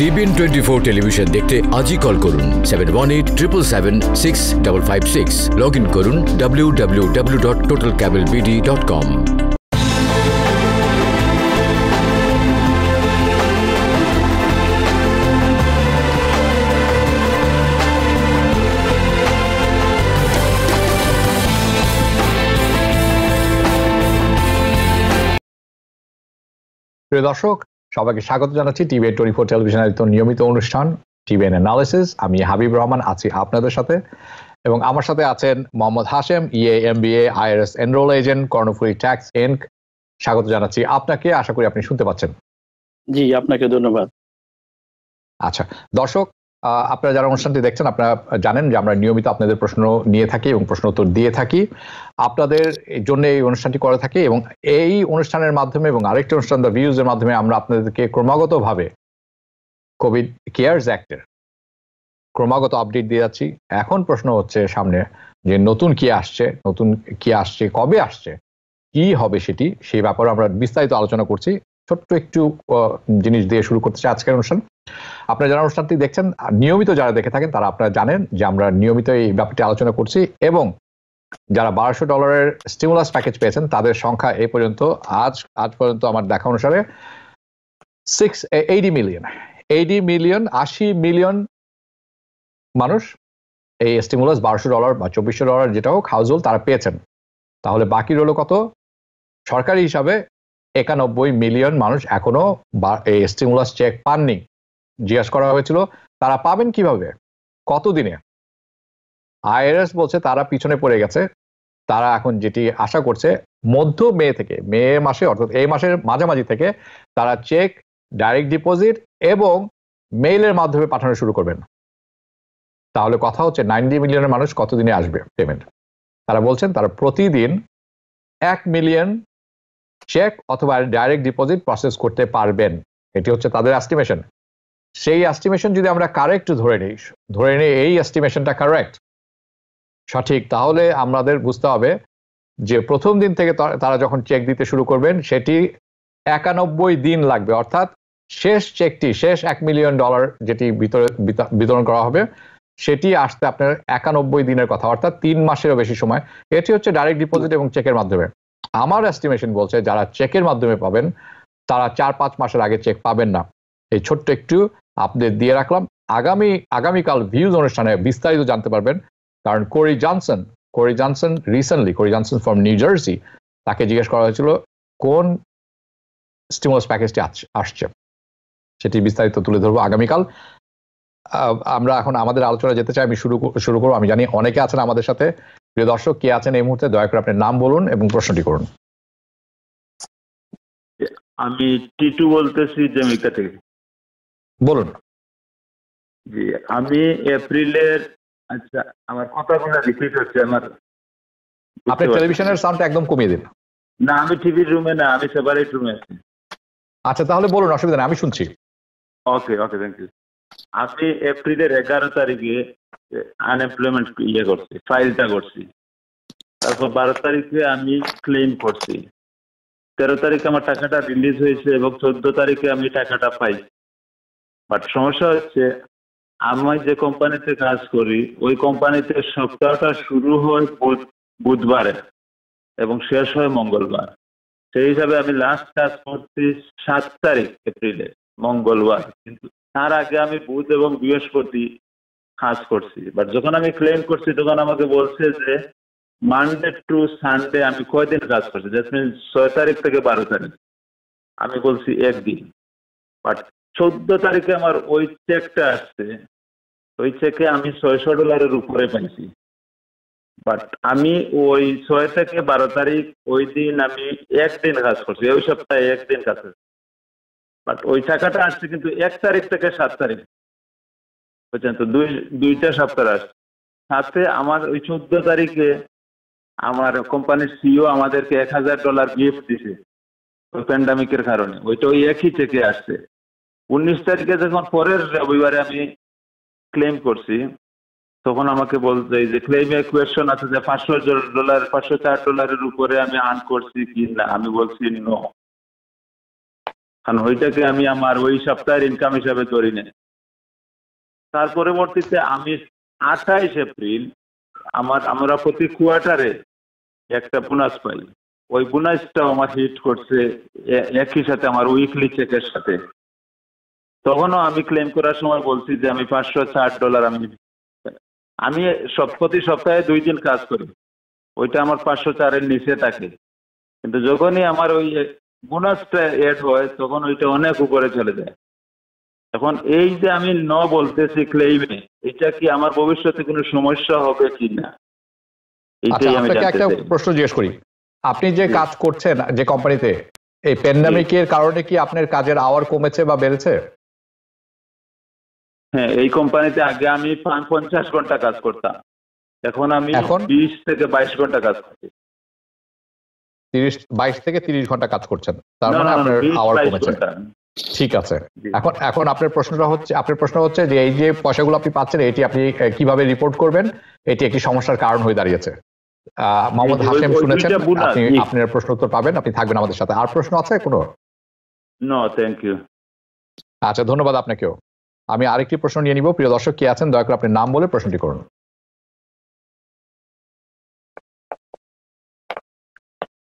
TBN24 television देखते आज ही कॉल करुन 7187776556 लॉग इन करुन www.totalcablebd.com। প্রিয় দর্শক সবাইকে স্বাগত জানাচ্ছি TBN24 টেলিভিশনের নিয়মিত অনুষ্ঠান TBN Analysis। আমি হাবিব রহমান আছি আপনাদের সাথে এবং আমার সাথে আছেন Mohammad Hashim, EA MBA IRS enroll agent, Cornfuli Tax Inc. স্বাগত জানাচ্ছি আপনাকে, আশা করি আপনি শুনতে পাচ্ছেন। জি, আপনাকে ধন্যবাদ। আচ্ছা দর্শক, আপনারা যারা অনুষ্ঠানটি দেখছেন আপনারা জানেন যে আমরা নিয়মিত আপনাদের প্রশ্ন নিয়ে থাকি এবং প্রশ্ন উত্তর দিয়ে থাকি, আপনাদের জন্য এই অনুষ্ঠানটি করে থাকি এবং এই অনুষ্ঠানের মাধ্যমে এবং আরেকটি অনুষ্ঠান দ্য ভিউজের মাধ্যমে আমরা আপনাদেরকে ক্রমাগতভাবে কোভিড কেয়ারস অ্যাক্টের ক্রমাগত আপডেট দিয়ে যাচ্ছি। এখন প্রশ্ন হচ্ছে সামনে যে নতুন কি আসছে, কবে আসছে, কি হবে সেটি, সেই ব্যাপারে আমরা বিস্তারিত আলোচনা করছি। ছোট্ট একটু জিনিস দিয়ে শুরু করতে চাই আজকের অনুষ্ঠান। আপনারা যারা অনুষ্ঠানটি দেখছেন, নিয়মিত যারা দেখে থাকেন তারা আপনারা জানেন যে আমরা নিয়মিত এই ব্যাপারটি আলোচনা করছি এবং যারা $1200 স্টিমুলাস প্যাকেজ পেয়েছেন তাদের সংখ্যা এই পর্যন্ত আজ পর্যন্ত আমার দেখা অনুসারে 80 মিলিয়ন মানুষ এই স্টিমুলাস $1200 বা $2400 যেটা হোক হাউজহোল্ড তারা পেয়েছেন। তাহলে বাকি রইল কত? সরকারি হিসাবে 91 মিলিয়ন মানুষ এখনো এই স্টিমুলাস চেক পাননি। জিজ্ঞাসা করা হয়েছিল তারা পাবেন কিভাবে, কতদিনে? আইআরএস বলছে তারা পিছনে পড়ে গেছে। তারা এখন যেটি আশা করছে মে মাসে অর্থাৎ এই মাসের মাঝামাঝি থেকে তারা চেক, ডাইরেক্ট ডিপোজিট এবং মেইলের মাধ্যমে পাঠানো শুরু করবেন। তাহলে কথা হচ্ছে 90 মিলিয়নের মানুষ কতদিনে আসবে পেমেন্ট? তারা বলছেন তারা প্রতিদিন 1 মিলিয়ন চেক অথবা ডাইরেক্ট ডিপোজিট প্রসেস করতে পারবেন। এটি হচ্ছে তাদের এস্টিমেশন। সেই এস্টিমেশন যদি আমরা কারেক্ট ধরে নিই এই এস্টিমেশনটা কারেক্ট, সঠিক, তাহলে আমাদের বুঝতে হবে যে প্রথম দিন থেকে তারা যখন চেক দিতে শুরু করবেন সেটি 91 দিন লাগবে। অর্থাৎ শেষ 1 মিলিয়ন ডলার যেটি বিতরণ করা হবে সেটি আসতে আপনার 91 দিনের কথা, অর্থাৎ 3 মাসেরও বেশি সময়। এটি হচ্ছে ডাইরেক্ট ডিপোজিট এবং চেকের মাধ্যমে। আমার এস্টিমেশন বলছে যারা চেকের মাধ্যমে পাবেন তারা 4-5 মাসের আগে চেক পাবেন না। এই ছোট্ট একটু আপডেট দিয়ে রাখলাম। আগামীকাল ভিউজ অনুষ্ঠানে বিস্তারিত জানতে পারবেন, কারণ Corey Johnson from New Jersey, তাকে জিজ্ঞেস করা হয়েছিল কোন স্টিমুলাস প্যাকেজটি আসছে, সেটি বিস্তারিত তুলে ধরবো আগামীকাল। আমরা এখন আমাদের আলোচনা যেতে চাই। আমি শুরু করবো। আমি জানি অনেকে আছেন আমাদের সাথে। প্রিয় দর্শক, কে আছেন এই মুহূর্তে? দয়া করে আপনার নাম বলুন এবং প্রশ্নটি করুন। আমি টিটু বলতেছি জ্যামাইকা থেকে। বলুন। জি, আমি এপ্রিলের, আচ্ছা আমার কথাগুলো রিপিট হচ্ছে। আমার আপনি টেলিভিশনের সাউন্ডটা একদম কমিয়ে দিন। না, আমি টিভির রুমে না, আমি সেপারেট রুমে আছি। আচ্ছা তাহলে বলুন, অসুবিধা নেই, আমি শুনছি। Okay thank you. আমি এপ্রিলের 11 তারিখে আনএমপ্লয়মেন্ট ইয়ে করছি, ফাইলটা করছি। তারপর 12 তারিখে আমি ক্লেম করছি, 13 তারিখে আমার টাকাটা রিলিজ হয়েছে এবং 14 তারিখে আমি টাকাটা পাই। বাট সমস্যা হচ্ছে আমি যে কোম্পানিতে কাজ করি ওই কোম্পানিতে সপ্তাহটা শুরু হয় বুধবারে এবং শেষ হয় মঙ্গলবার। সেই হিসাবে আমি লাস্ট কাজ করছি 7 তারিখ এপ্রিলে, মঙ্গলবার, কিন্তু তার আগে আমি বুধ এবং বৃহস্পতি কাজ করছি। বাট যখন আমি ক্লেম করছি তখন আমাকে বলছে যে মানডে টু সানডে আমি কয়দিন কাজ করছি, দ্যাট মিনস 6 তারিখ থেকে 12 তারিখ। আমি বলছি একদিন। বাট 14 তারিখে আমার ওই চেকটা আসছে, ওই চেকে আমি $600 উপরে পাইছি। বাট আমি ওই 6 থেকে 12 তারিখ ওই দিন আমি একদিন কাজ করছি, ওই সপ্তাহে একদিন কাজ করছি। বাট ওই টাকাটা আসছে কিন্তু 1 তারিখ থেকে 7 তারিখ, বুঝছেন তো, দুইটা সপ্তাহ আসছে। সাথে আমার ওই 14 তারিখে আমার কোম্পানির সিইও আমাদেরকে $1000 গিফট দিছে ওই প্যান্ডামিকের কারণে, ওইটা ওই একই চেকে আসছে। 19 তারিখে যখন পরের রবিবারে আমি ক্লেম করছি তখন আমাকে বলতে যে ক্লেমে কোয়েশ্চন আছে যে $500, $504 উপরে আমি আর্ন করছি কি না। আমি বলছি নো। কারণ ওইটাকে আমি আমার ওই সপ্তাহের ইনকাম হিসাবে ধরি না। তার পরবর্তীতে আমি 28 এপ্রিল আমরা প্রতি কোয়ার্টারে একটা বোনাস পাই, ওই বোনাসটাও আমার হিট করছে একই সাথে আমার উইকলি চেকের সাথে। তখনও আমি ক্লেম করার সময় বলছি যে আমি $560 আমি প্রতি সপ্তাহে 2 দিন কাজ করি, ওইটা আমার 504-এর নিচে থাকে, কিন্তু যখনই আমার ওই বোনাসটা এড হয় তখন ওইটা অনেক উপরে চলে যায়। এখন এই যে আমি ন বলতেছি ক্লেইমে, এটা কি আমার ভবিষ্যতে কোনো সমস্যা হবে কিনা? এইটাই আমি একটা প্রশ্ন জিজ্ঞেস করি। আপনি যে কাজ করছেন যে কোম্পানিতে, এই প্যান্ডেমিকের কারণে কি আপনার কাজের আওয়ার কমেছে বা বেড়েছে? হ্যাঁ, এই কোম্পানিতে আগে আমি 50 ঘন্টা কাজ করতাম, এখন আমি 20 থেকে 22 ঘন্টা কাজ করছি। 22 থেকে 30 ঘন্টা কাজ করছেন, তার মানে আপনার আওয়ার কমেছে। ঠিক আছে, এখন আপনার প্রশ্ন হচ্ছে যে এই যে পয়সাগুলো আপনি পাচ্ছেন এটি আপনি কিভাবে রিপোর্ট করবেন, এটি একটি সমস্যার কারণ হয়ে দাঁড়িয়েছে। মোহাম্মদ হাশিম শুনেছেন, আপনার প্রশ্ন উত্তর পাবেন, আপনি থাকবেন আমাদের সাথে। আর প্রশ্ন আছে কোনো? No, thank you. আচ্ছা, ধন্যবাদ আপনাকেও। আমি আরেকটি প্রশ্ন নিয়ে নিব। প্রিয় দর্শক, কে আছেন দয়া করে আপনার নাম বলে প্রশ্নটি করুন।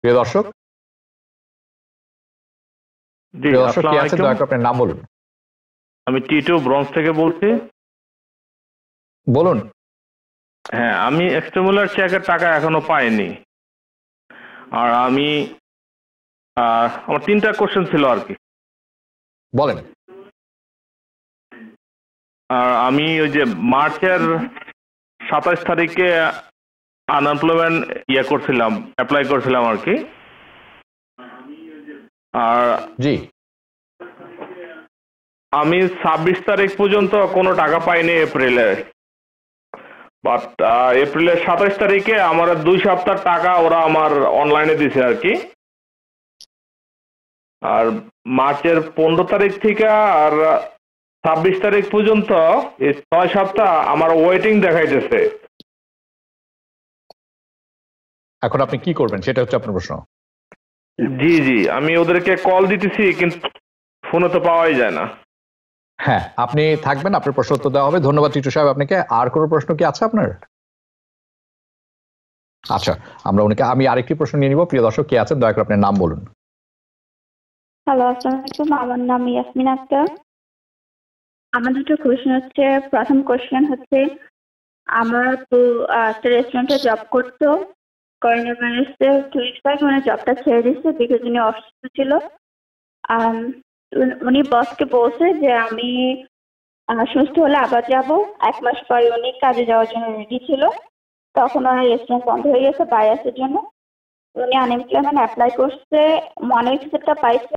প্রিয় দর্শক, কে আছেন দয়া করে আপনার নাম বলুন। আমি টিটো ব্রঞ্জ থেকে বলছি, বলুন। হ্যাঁ, আমি এক্সট্রামুলার চেকের টাকা এখনো পাইনি, আর আমার 3টা কোশ্চেন ছিল আর কি। বলেন। আর আমি ওই যে মার্চের 27 তারিখে আনএমপ্লয়মেন্ট অ্যাপ্লাই করছিলাম আর কি। আর জি, আমি 26 তারিখ পর্যন্ত কোনো টাকা পাইনি এপ্রিলে, বাট এপ্রিলের 27 তারিখে আমার 2 সপ্তাহ টাকা ওরা আমার অনলাইনে দিছে আর কি। আর মার্চের 15 তারিখ থেকে আর 26 তারিখ পর্যন্ত এই 6 সপ্তাহ আমার ওয়েটিং দেখাইতেছে। এখন আপনি কি করবেন সেটা হচ্ছে আপনার প্রশ্ন। জি জি, আমি ওদেরকে কল দিতেছি কিন্তু ফোনে তো পাওয়াই যায় না। হ্যাঁ, আপনি থাকবেন, আপনার প্রশ্ন উত্তর দেওয়া হবে। ধন্যবাদ টিটু সাহেব আপনাকে। আর কোনো প্রশ্ন কি আছে আপনার? আচ্ছা, আমি আরেকটি প্রশ্ন নিয়ে নিব। প্রিয় দর্শক, কে আছেন দয়া করে আপনার নাম বলুন। হ্যালো, আসসালামু আলাইকুম, আমার নাম ইয়াসমিন আক্তার। আমার দুটো কোশ্চেন হচ্ছে, প্রথম কোশ্চেন হচ্ছে আমরা তো একটা রেস্টুরেন্টে জব করতো, করোনা ভাইরাসে 2 weeks মানে জবটা ছেড়ে দিচ্ছে বিকজ উনি অসুস্থ ছিল। উনি বসকে বলছে যে আমি সুস্থ হলে আবার যাব। 1 মাস পরে উনি কাজে যাওয়ার জন্য রেডি ছিল, তখন ওনার রেস্টুরেন্ট বন্ধ হয়ে গেছে ভাইরাসের জন্য। উনি আনএমপ্লয়মেন্ট অ্যাপ্লাই করছে, মনিটরটা পাইছে।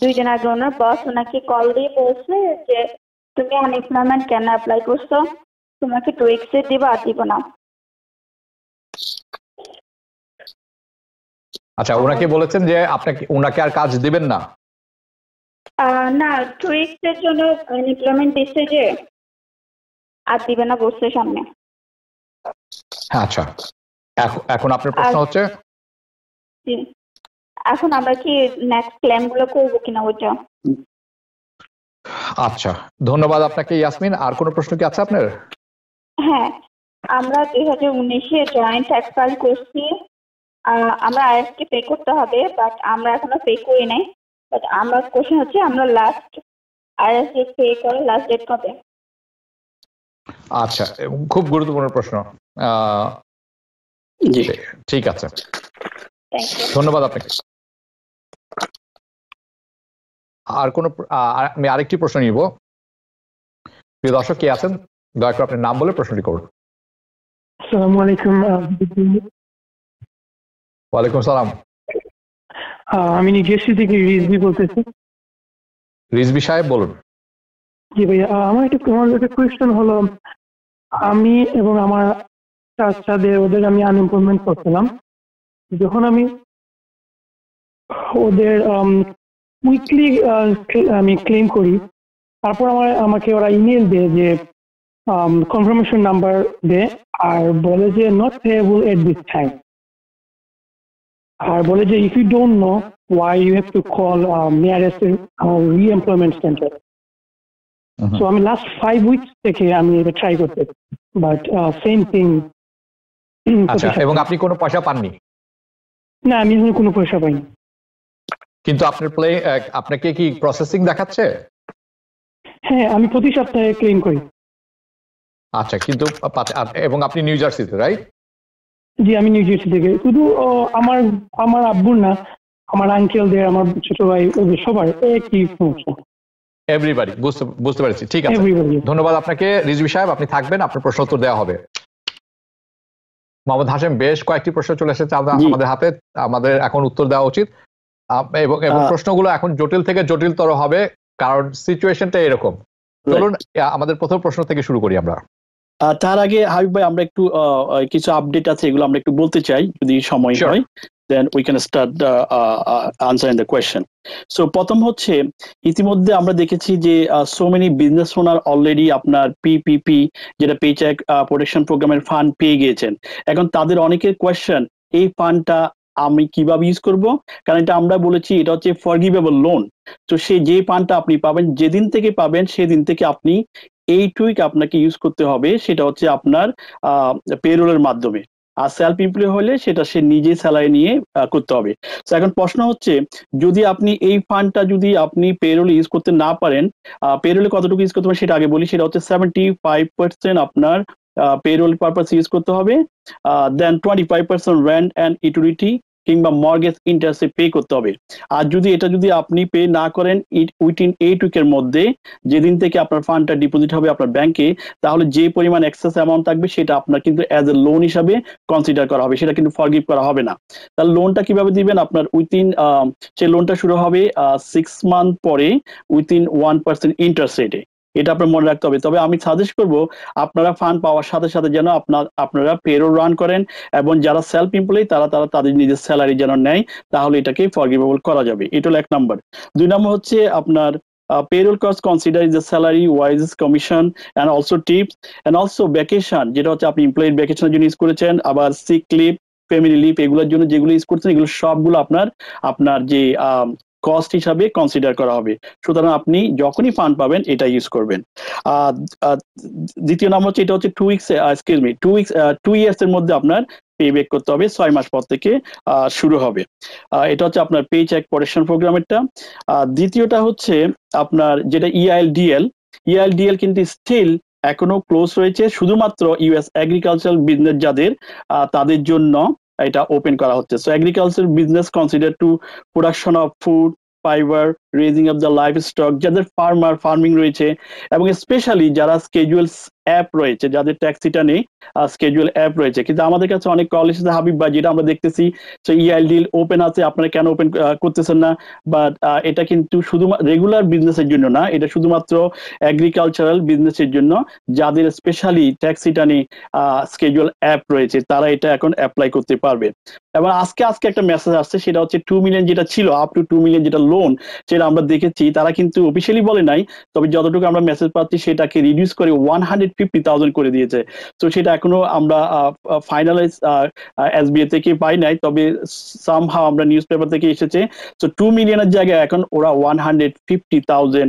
2 দিন আগে ওনার বস ওনাকে কল দিয়ে বলছে যে তুমি আনএমপ্লয়মেন্ট কেন অ্যাপ্লাই করছো, তোমাকে 2 weeks দিব আর দিব না। আচ্ছা, ওনাকে বলেছেন যে আপনাকে ওনাকে আর কাজ দিবেন না? না, 2 weeks এর জন্য আনএমপ্লয়মেন্ট দিতে যে আর দিবে না বসের সামনে। আচ্ছা, এখন আপনার প্রশ্ন হচ্ছে এখন আমরা কি নেক্সট ক্লেম গুলো করব কিনা ওটা। আচ্ছা, ধন্যবাদ আপনাকে ইয়াসমিন। আর কোনো প্রশ্ন কি আছে আপনার? হ্যাঁ, আমরা 2019 এ জয়েন্ট ট্যাক্স ফাইল করছি, আমরা IRS কে পে করতে হবে, বাট আমরা এখনো পে করি নাই। বাট আমার কোশ্চেন হচ্ছে আমরা লাস্ট IRS এর পে করার লাস্ট ডেট কবে? আচ্ছা, খুব গুরুত্বপূর্ণ প্রশ্ন। জি, ঠিক আছে, ধন্যবাদ আপনাকে। আমি আরেকটি প্রশ্ন নিব। প্রিয় দর্শক, কে আছেন দয়া করে আপনার নাম বলে প্রশ্নটি করুন। আসসালামু আলাইকুম। ওয়ালাইকুম সালাম। আমি নিজস্ব থেকে রিজবি বলতেছি। রিজবি সাহেব বলুন। জি ভাইয়া, আমার একটা কোয়েশ্চেন হলো, আমি এবং আমার বাচ্চাদের ওদের আমি আনএমপ্লয়মেন্ট করছিলাম। যখন আমি ওদের উইকলি আমি ক্লেম করি, তারপর আমাকে ওরা ইমেল দেয় যে কনফার্মেশন নাম্বার দেয় আর বলে যে not payable at this time. আর বলে যে if you don't know why you have to call nearest re-employment center. So আমি last 5 weeks থেকে আমি এটা ট্রাই করতেছি but same thing. আচ্ছা, এবং আপনি কোনো পয়সা পাননি? না, আমি কোনো পয়সা পাইনি। কিন্তু আপনার প্লে আপনাকে কি প্রসেসিং দেখাচ্ছে? হ্যাঁ, আমি প্রতি সপ্তাহে ক্লেম করি। আচ্ছা, কিন্তু এবং আপনি নিউ জার্সিতে, রাইট? জি, আমি নিউ জার্সি থেকে। শুধু আমার আমার আব্বুর না, আমার আঙ্কেলদের, আমার ছোট ভাই, ওদের সবার একই সমস্যা। এভরিবডি, বুঝতে পারছি। ঠিক আছে, ধন্যবাদ আপনাকে রিজভী সাহেব, আপনি থাকবেন, আপনার প্রশ্ন উত্তর দেওয়া হবে। মোহাম্মদ হাশেম, বেশ কয়েকটি প্রশ্ন চলে এসেছে আমাদের হাতে, আমাদের এখন উত্তর দেওয়া উচিত এবং প্রশ্নগুলো এখন জটিল থেকে জটিলতর হবে কারণ সিচুয়েশনটা এরকম। চলুন আমাদের প্রথম প্রশ্ন থেকে শুরু করি আমরা। তার আগে হাবিব ভাই, আমরা একটু কিছু আপডেট আছে এগুলো আমরা একটু বলতে চাই যদি সময় হয়। Then we can start answering the question. So প্রথম হচ্ছে ইতিমধ্যে আমরা দেখেছি যে so many business owner already আপনার PPP যেটা paycheck protection প্রোগ্রামের ফান্ড পেয়ে গিয়েছেন। এখন তাদের অনেকের কোয়েশ্চেন, এই ফান্ডটা আমি কিভাবে ইউজ করব? কারণ এটা আমরা বলেছি এটা হচ্ছে ফরগিভেবল লোন। তো সেই যে ফান্ডটা আপনি পাবেন, যেদিন থেকে পাবেন সেদিন থেকে আপনি এইটুইক আপনাকে ইউজ করতে হবে, সেটা হচ্ছে আপনার পেরোলের মাধ্যমে। আর সেলফ এমপ্লয় হলে সেটা সে নিজে স্যালারি নিয়ে করতে হবে। তো এখন প্রশ্ন হচ্ছে যদি আপনি এই ফান্ডটা যদি আপনি পেরোলে ইউজ করতে না পারেন, পেরোলে কতটুকু ইউজ করতে পারেন সেটা আগে বলি, সেটা হচ্ছে 75% আপনার পেরোল পারপাস ইউজ করতে হবে, দেন 25% রেন্ট অ্যান্ড ইউটিলিটি কিংবা মর্গেজ ইন্টারেস্টে পে করতে হবে। আর যদি এটা যদি আপনি পে না করেন উইদিন 8 উইকের মধ্যে, যেদিন থেকে আপনার ফান্ডটা ডিপোজিট হবে আপনার ব্যাংকে, তাহলে যে পরিমাণ এক্সেস অ্যামাউন্ট থাকবে সেটা আপনার কিন্তু অ্যাজ এ লোন হিসাবে কনসিডার করা হবে, সেটা কিন্তু ফরগিভ করা হবে না। তাহলে লোনটা কিভাবে দিবেন? আপনার উইদিন সেই লোনটা শুরু হবে 6 মান্থ পরে উইদিন 1% ইন্টারেস্ট রেটে, এটা আপনার মনে রাখতে হবে। তবে আমি সাজেস্ট করব আপনারা ফান্ড পাওয়ার সাথে সাথে যেন আপনারা পেরোল রান করেন, এবং যারা সেলফ এমপ্লয়ি তারা তাদের নিজের স্যালারি যেন নেয়, তাহলে এটাকে ফরগিভেবল করা যাবে। এটা হলো 1 নম্বর। 2 নম্বর হচ্ছে আপনার payroll cost consider is the salary, wages, commission and also tips and also vacation, যেটা হচ্ছে আপনি এমপ্লয়ি ভ্যাকেশনের জন্য ইউজ করেছেন, আবার সিক লিভ, ফ্যামিলি লিভ, এগুলোর জন্য যেগুলো ইউজ করছেন এগুলো সবগুলো আপনার আপনার যে কস্ট হিসাবে কনসিডার করা হবে। সুতরাং আপনি যখনই ফান্ড পাবেন এটা ইউজ করবেন। 3 নম্বর হচ্ছে এটা হচ্ছে 2 ইয়ার্স এর মধ্যে আপনার পে ব্যাক করতে হবে, 6 মাস পর থেকে শুরু হবে। এটা হচ্ছে আপনার পে চেক প্রোটেকশন প্রোগ্রামেরটা। 2য়টা হচ্ছে আপনার যেটা ইআইএল ডিএল কিন্তু স্টিল এখনো ক্লোজ রয়েছে, শুধুমাত্র ইউএস এগ্রিকালচারাল বিজনেস যাদের তাদের জন্য এটা ওপেন করা হচ্ছে। So agriculture business consider to production of food, fibre, raising of the livestock, যাদের ফার্মিং রয়েছে, এবং স্পেশালি যারা স্কেজুয়াল অ্যাপ রয়েছে, যাদের ট্যাক্সিটা নেই স্কেজুয়াল অ্যাপ রয়েছে। কিন্তু আমাদের কাছে অনেক কল এসেছে হাবিব ভাই, যেটা আমরা দেখতেছি সো ইআইএলডিএল ওপেন আছে, আপনারা কেন ওপেন করতেছেন না? বাট এটা কিন্তু শুধুমাত্র রেগুলার বিজনেসের জন্য না, এটা শুধুমাত্র এগ্রিকালচারাল বিজনেসের জন্য যাদের স্পেশালি ট্যাক্সিটা নেই স্কেজুয়াল অ্যাপ রয়েছে, তারা এটা এখন অ্যাপ্লাই করতে পারবে। এবং আজকে একটা মেসেজ আসছে, সেটা হচ্ছে 2 মিলিয়ন যেটা ছিল, আপ টু 2 মিলিয়ন যেটা লোন, সেটা আমরা দেখেছি তারা কিন্তু অফিসিয়ালি বলে নাই, তবে যতটুকু আমরা মেসেজ পাচ্ছি সেটাকে রিডিউস করে 150,000 করে দিয়েছে। তো সেটা এখনো আমরা ফাইনালাইজ এসবিএ থেকে পাই নাই, তবে সামহাউ আমরা নিউজ পেপার থেকে এসেছে। তো 2 মিলিয়নের জায়গায় এখন ওরা 150,000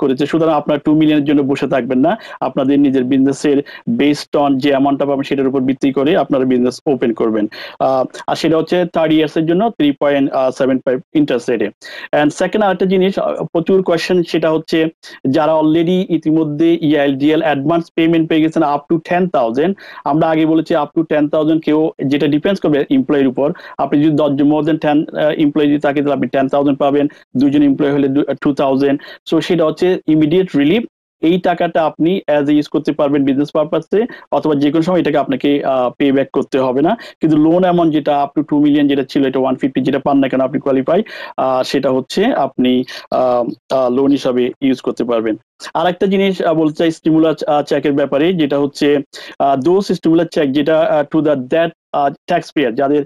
করেছে। সুতরাং আপনার 2 মিলিয়নের জন্য বসে থাকবেন না, আপনাদের নিজের বিজনেসের বেসড অন যে অ্যামাউন্টটা পাবেন সেটার উপর ভিত্তি করে আপনারা বিজনেস ওপেন করবেন। আর সেটা হচ্ছে 30 ইয়ার্স এর জন্য 3.75 ইন্টারেস্ট রেটে। অ্যান্ড সেকেন্ড আরেকটা জিনিস প্রচুর কোয়েশ্চেন, সেটা হচ্ছে যারা অলরেডি ইতিমধ্যে ইআইএলডিএল অ্যাডভান্স পেমেন্ট পেয়ে গেছেন আপ টু 10,000, আমরা আগে বলেছি আপ টু 10,000 কেউ, যেটা ডিপেন্ডস করবে এমপ্লয়ের উপর। আপনি যদি 10 মোর দেন 10 এমপ্লয়ি যদি থাকে তাহলে আপনি 10,000 পাবেন, 2জন এমপ্লয়ি হলে 2,000। সো সেটা হচ্ছে ইমিডিয়েট রিলিফ, এই টাকাটা আপনি অ্যাজ এ ইউজ করতে পারবেন বিজনেস পারপাসে, অথবা যে কোনো সময় এটাকে আপনাকে পে ব্যাক করতে হবে না। কিন্তু লোন অ্যামাউন্ট যেটা আপ টু 2 মিলিয়ন যেটা ছিল, এটা 150 যেটা পান না কেন আপনি কোয়ালিফাই, সেটা হচ্ছে আপনি লোন হিসাবে ইউজ করতে পারবেন। আর একটা জিনিস বলতে চাই স্টিমুলাস চেকের ব্যাপারে, যেটা হচ্ছে দোজ স্টিমুলাস চেক যেটা টু দ্যাট ট্যাক্স পেয়ার, যাদের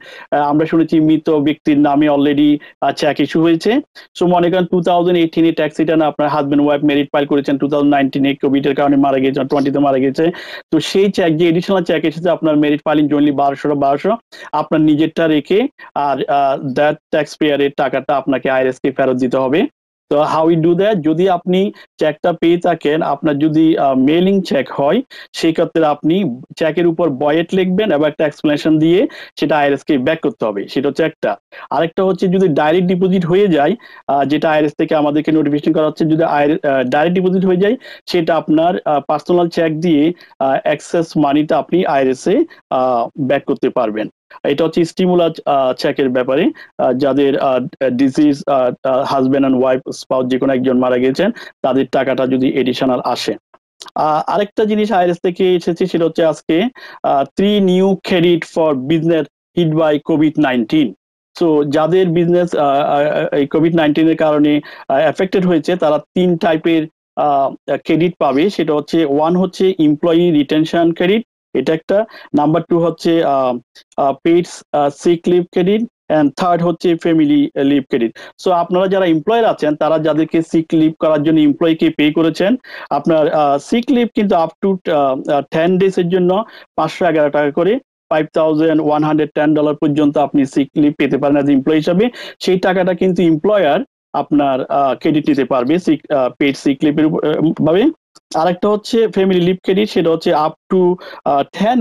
আমরা শুনেছি মৃত ব্যক্তির নামে অলরেডি চেক ইস্যু হয়েছে। সো মনে করেন 2018 ট্যাক্স রিটার্ন আপনার হাজব্যান্ড ওয়াইফ মেরিট ফাইল করেছেন, 2019 কোভিড এর কারণে মারা গিয়েছেন, 2020-তে মারা গেছে। তো সেই চেক যে এডিশনাল চেক এসেছে আপনার মেরিট ফাইলিং জয়েন্টলি 1200 আপনার নিজেরটা রেখে আর দ্যাট ট্যাক্স পেয়ারের টাকাটা আপনাকে আইআরএস কে ফেরত দিতে হবে। তো হাউ ইউ ডু দ্যাট? যদি আপনি চেকটা পেয়ে থাকেন, আপনার যদি মেইলিং চেক হয় সেই ক্ষেত্রে আপনি চেকের উপর বয়েট লিখবেন এবং একটা এক্সপ্লেনেশন দিয়ে সেটা আইআরএস কে ব্যাক করতে হবে, সেটা হচ্ছে একটা। আরেকটা হচ্ছে যদি ডাইরেক্ট ডিপোজিট হয়ে যায়, যেটা আইআরএস থেকে আমাদেরকে নোটিফিকেশন করা হচ্ছে, যদি ডাইরেক্ট ডিপোজিট হয়ে যায় সেটা আপনার পার্সোনাল চেক দিয়ে এক্সেস মানিটা আপনি আইআরএস এ ব্যাক করতে পারবেন। এটা হচ্ছে স্টিমুলাস চেকের ব্যাপারে, যাদের disease husband and wife spouse যে কোনো একজন মারা গেছেন তাদের টাকাটা যদি এডিশনাল আসে। আরেকটা জিনিস আইআরএস থেকে এসেছে, সেটা হচ্ছে আজকে 3 new credit for business hit by COVID-19। So যাদের বিজনেস COVID-19 এর কারণে এফেক্টেড হয়েছে তারা 3 টাইপের ক্রেডিট পাবে। সেটা হচ্ছে 1 হচ্ছে এমপ্লয়ি রিটেনশন ক্রেডিট, এটা একটা। নাম্বার 2 হচ্ছে paid sick leave credit, and third হচ্ছে ফ্যামিলি লিভ ক্রেডিট। সো আপনারা যারা এমপ্লয়ার আছেন, তারা যাদেরকে সিক লিভ করার জন্য এমপ্লয়িকে পে করেছেন, আপনার সিক লিভ কিন্তু আপ টু 10 days এর জন্য 511 টাকা করে $5,110 পর্যন্ত আপনি সিক লিভ পেতে পারেন অ্যাজ এমপ্লয়ি হিসাবে। সেই টাকাটা কিন্তু এমপ্লয়ার আপনার ক্রেডিট নিতে পারবে পেইড সিক লিভের ভাবে। আরেকটা হচ্ছে ফ্যামিলি লিভ ক্রেডিট, সেটা হচ্ছে আপ টু 10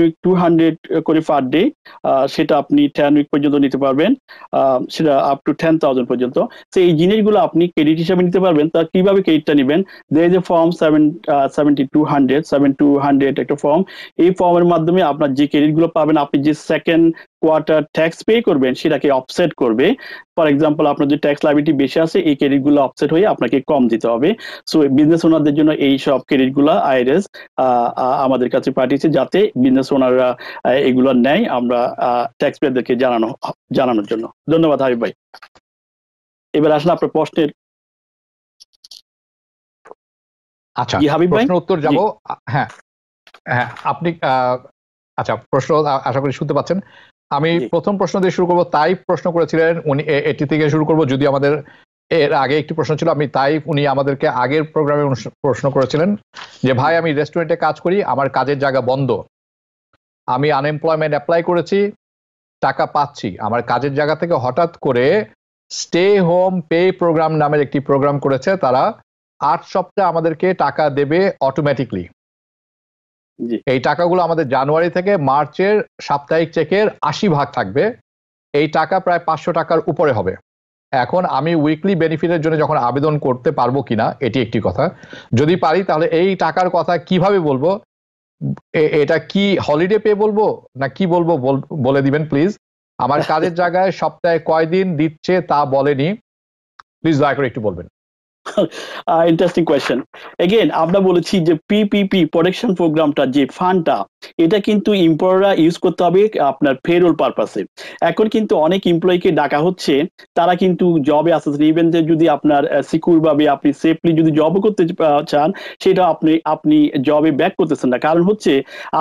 week 200 করে পার ডে, সেটা আপনি 10 week পর্যন্ত নিতে পারবেন, সেটা আপ টু 10,000 পর্যন্ত। তো এই জিনিসগুলো আপনি ক্রেডিট হিসাবে নিতে পারবেন। তা কিভাবে ক্রেডিটটা নেবেন? দেয়ার ইজ এ ফর্ম 7200 একটা ফর্ম। এই ফর্মের মাধ্যমে আপনার যে ক্রেডিটগুলো পাবেন, আপনি যে সেকেন্ড কোয়ার্টার ট্যাক্স পে করবেন সেটাকে অফসেট করবে। ফর এক্সাম্পল, আপনার যে ট্যাক্স লায়াবিলিটি বেশি আছে, এই ক্রেডিটগুলো অফসেট হয়ে আপনাকে কম দিতে হবে। সো বিজনেস ওনারদের জন্য এই সব ক্রেডিটগুলো আইআরএস আমাদের কাছে পাঠিয়েছে, যাতে বিজনেস ওনাররা এগুলো নেয়, আমরা ট্যাক্স পেয়ারদেরকে জানানোর জন্য। ধন্যবাদ হাবিব ভাই। এবার আসলে আপনার প্রশ্নের আচ্ছা হাবিব ভাই উত্তর যাব। হ্যাঁ হ্যাঁ আপনি আচ্ছা প্রশ্ন আশা করি শুনতে পাচ্ছেন। আমি প্রথম প্রশ্ন দিয়ে শুরু করবো। তাইফ প্রশ্ন করেছিলেন, উনি এটি থেকে শুরু করবো। যদি আমাদের এর আগে একটি প্রশ্ন ছিল, আমি তাইফ উনি আমাদেরকে আগের প্রোগ্রামে প্রশ্ন করেছিলেন যে ভাই আমি রেস্টুরেন্টে কাজ করি, আমার কাজের জায়গা বন্ধ, আমি আনএমপ্লয়মেন্ট অ্যাপ্লাই করেছি, টাকা পাচ্ছি, আমার কাজের জায়গা থেকে হঠাৎ করে স্টে হোম পে প্রোগ্রাম নামের একটি প্রোগ্রাম করেছে, তারা 8 সপ্তাহ আমাদেরকে টাকা দেবে অটোমেটিকলি। এই টাকাগুলো আমাদের জানুয়ারি থেকে মার্চের সাপ্তাহিক চেকের 80% থাকবে। এই টাকা প্রায় 500 টাকার উপরে হবে। এখন আমি উইকলি বেনিফিটের জন্য যখন আবেদন করতে পারবো কিনা, এটি একটি কথা। যদি পারি তাহলে এই টাকার কথা কিভাবে বলবো? এটা কি হলিডে পে বলবো না কি বলবো বলে দিবেন প্লিজ। আমার কাজের জায়গায় সপ্তাহে কয়দিন দিচ্ছে তা বলেনি, প্লিজ দয়া করে একটু বলবেন। Interesting question. এগেইন আমরা বলেছি যে পিপিপি প্রোটেকশন প্রোগ্রামটা, যে ফান্ডটা, এটা কিন্তু এমপ্লয়াররা ইউজ করতে হবে আপনার পেরোল পারপাসে। এখন কিন্তু অনেক এমপ্লয়িকে ডাকা হচ্ছে, তারা কিন্তু জবে আসছে। ইভেন যদি আপনার সিকিউরভাবে আপনি সেফলি যদি জব করতে চান, সেটা আপনি জবে ব্যাক করতেছেন না। কারণ হচ্ছে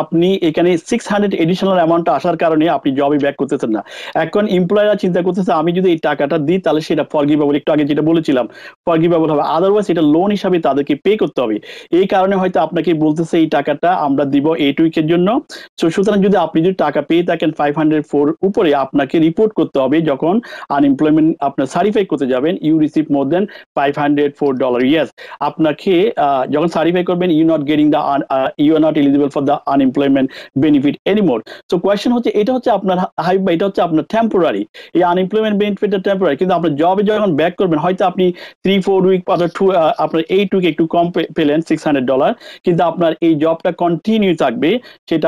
আপনি এখানে 600 এডিশনাল অ্যামাউন্টটা আসার কারণে আপনি জবে ব্যাক করতেছেন না। এখন এমপ্লয়াররা চিন্তা করতেছে, আমি যদি এই টাকাটা দিই তাহলে সেটা ফরগিভেবল, একটু আগে যেটা বলেছিলাম ফরগিভেবল হবে, আদারওয়াইজ এটা লোন হিসাবে তাদেরকে পে করতে হবে। এই কারণে হয়তো আপনাকে বলতেছে এই টাকাটা আমরা দিব 8 week জন্য। সো সুতরাং যদি আপনি যদি টাকা পেয়ে থাকেন 504 উপরে, আপনাকে রিপোর্ট করতে হবে। যখন আনএমপ্লয়মেন্ট আপনার সার্টিফাই করতে যাবেন, you receive more than $504, yes, আপনাকে যখন সার্টিফাই করবেন, you not getting the you are not eligible for the unemployment benefit anymore. So question হচ্ছে, এটা হচ্ছে আপনার হাইপ, এটা হচ্ছে আপনার টেম্পোরারি, এই আনএমপ্লয়মেন্ট বেনিফিটটা টেম্পোরারি। কিন্তু আপনার জবে যখন ব্যাক করবেন, হয়তো আপনি 3-4 week আপনার 8 week একটু কম পেলেন $600, কিন্তু আপনার এই জবটা কন্টিনিউ থাকবে, সেটা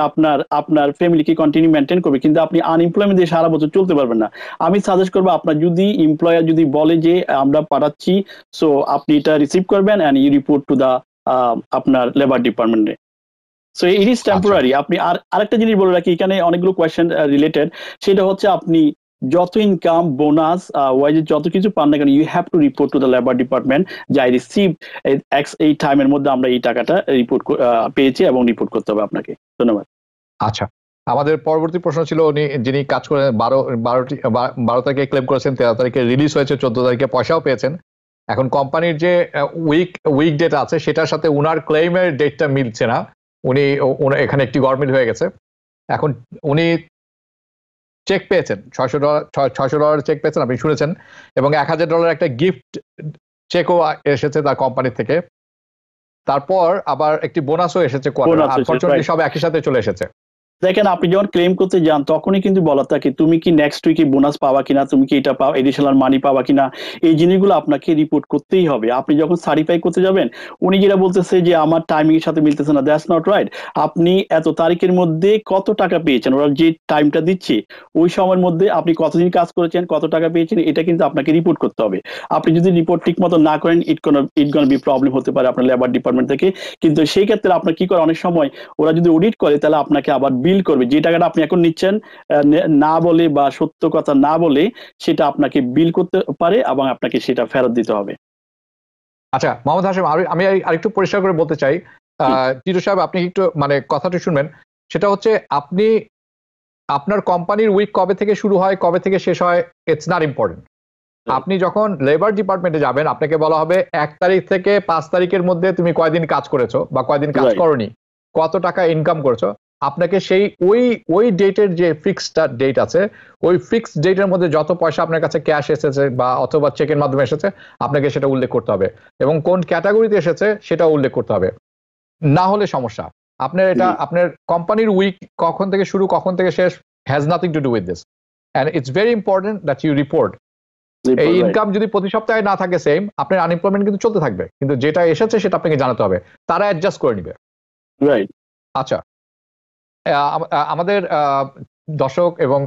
আপনার ফ্যামিলিকে কন্টিনিউ মেনটেন করবে, কিন্তু আপনি আনএমপ্লয়মেন্ট দিয়ে সারা বছর চলতে পারবেন না। আমি সাজেস্ট করবো, আপনার যদি এমপ্লয়ার যদি বলে যে আমরা পাঠাচ্ছি, সো আপনি এটা রিসিভ করবেন and you report to the আপনার লেবার ডিপার্টমেন্টে। So it is temporary. আপনি আর আরেকটা জিনিস বলে রাখি, এখানে অনেকগুলো কোয়েশ্চেন রিলেটেড, সেটা হচ্ছে আপনি যত ইনকাম বোনাস ওয়াইজের যত কিছু পান না কেন, you have to report to the labour department যে আই রিসিভ এক্স, এই টাইমের মধ্যে আমরা এই টাকাটা রিপোর্ট পেয়েছি এবং রিপোর্ট করতে হবে আপনাকে। ধন্যবাদ। আচ্ছা আমাদের পরবর্তী প্রশ্ন ছিল উনি যিনি কাজ করেন 12 তারিখে ক্লেম করেছেন, 13 তারিখে রিলিজ হয়েছে, 14 তারিখে পয়সাও পেয়েছেন। এখন কোম্পানির যে উইক ডেট আছে সেটার সাথে উনার ক্লেমের ডেটটা মিলছে না, উনি এখানে একটি গরমিল হয়ে গেছে। এখন উনি চেক পেয়েছেন $600 চেক পেয়েছেন, আপনি শুনেছেন, এবং $1000 একটা গিফট চেকও এসেছে তার কোম্পানি থেকে, তারপর আবার একটি বোনাসও এসেছে, আনফরচুনেটলি সব একই সাথে চলে এসেছে। দেখেন, আপনি যখন ক্লেম করতে যান তখনই কিন্তু বলা থাকে তুমি কি নেক্সট উইকে বোনাস পাওয়া কিনা, তুমি কি এটা পাও এডিশনাল মানি পাওয়া কিনা, এই জিনিসগুলো আপনাকে রিপোর্ট করতেই হবে। আপনি যখন সার্টিফাই করতে যাবেন উনি যেটা বলতেছে যে আমার টাইমিং এর সাথে মিলতেছে না, দ্যাটস নট রাইট। আপনি এত তারিখের মধ্যে কত টাকা পেয়েছেন, ওরা যে টাইমটা দিচ্ছে ওই সময়ের মধ্যে আপনি কতদিন কাজ করেছেন, কত টাকা পেয়েছেন, এটা কিন্তু আপনাকে রিপোর্ট করতে হবে। আপনি যদি রিপোর্ট ঠিক মতো না করেন ইট কোন বি প্রবলেম হতে পারে আপনার লেবার ডিপার্টমেন্ট থেকে। কিন্তু সেই ক্ষেত্রে আপনার কি করে, অনেক সময় ওরা যদি অডিট করে তাহলে আপনাকে আবার করবে, যে টাকাটা আপনি এখন নিচ্ছেন না বলে বা সত্য কথা না বলে সেটা আপনাকে বিল করতে পারে এবং আপনাকে সেটা ফেরত দিতে হবে। আচ্ছা মোহাম্মদ হাশিম, আমি আরেকটু পরিষ্কার করে বলতে চাই, টিটু সাহেব আপনি একটু মানে কথাটা শুনবেন, সেটা হচ্ছে আপনি আপনার কোম্পানির উইক কবে থেকে শুরু হয় কবে থেকে শেষ হয় ইটস নট ইম্পর্টেন্ট। আপনি যখন লেবার ডিপার্টমেন্টে যাবেন আপনাকে বলা হবে 1 তারিখ থেকে 5 তারিখের মধ্যে তুমি কয়দিন কাজ করেছো বা কয়দিন কাজ করনি, কত টাকা ইনকাম করেছো, আপনাকে সেই ওই ডেটের যে ফিক্সড ডেট আছে ওই ফিক্সড ডেটের মধ্যে যত পয়সা আপনার কাছে ক্যাশ এসেছে বা অথবা চেকের মাধ্যমে এসেছে আপনাকে সেটা উল্লেখ করতে হবে, এবং কোন ক্যাটাগরিতে এসেছে সেটা উল্লেখ করতে হবে, না হলে সমস্যা। আপনার এটা আপনার কোম্পানির উইক কখন থেকে শুরু কখন থেকে শেষ has nothing to do with this, and it's very important that you report. এই ইনকাম যদি প্রতি সপ্তাহে না থাকে সেম, আপনার আনএমপ্লয়মেন্ট কিন্তু চলতে থাকবে, কিন্তু যেটা এসেছে সেটা আপনাকে জানাতে হবে, তারা অ্যাডজাস্ট করে নেবে। রাইট। আচ্ছা, আমাদের দর্শক এবং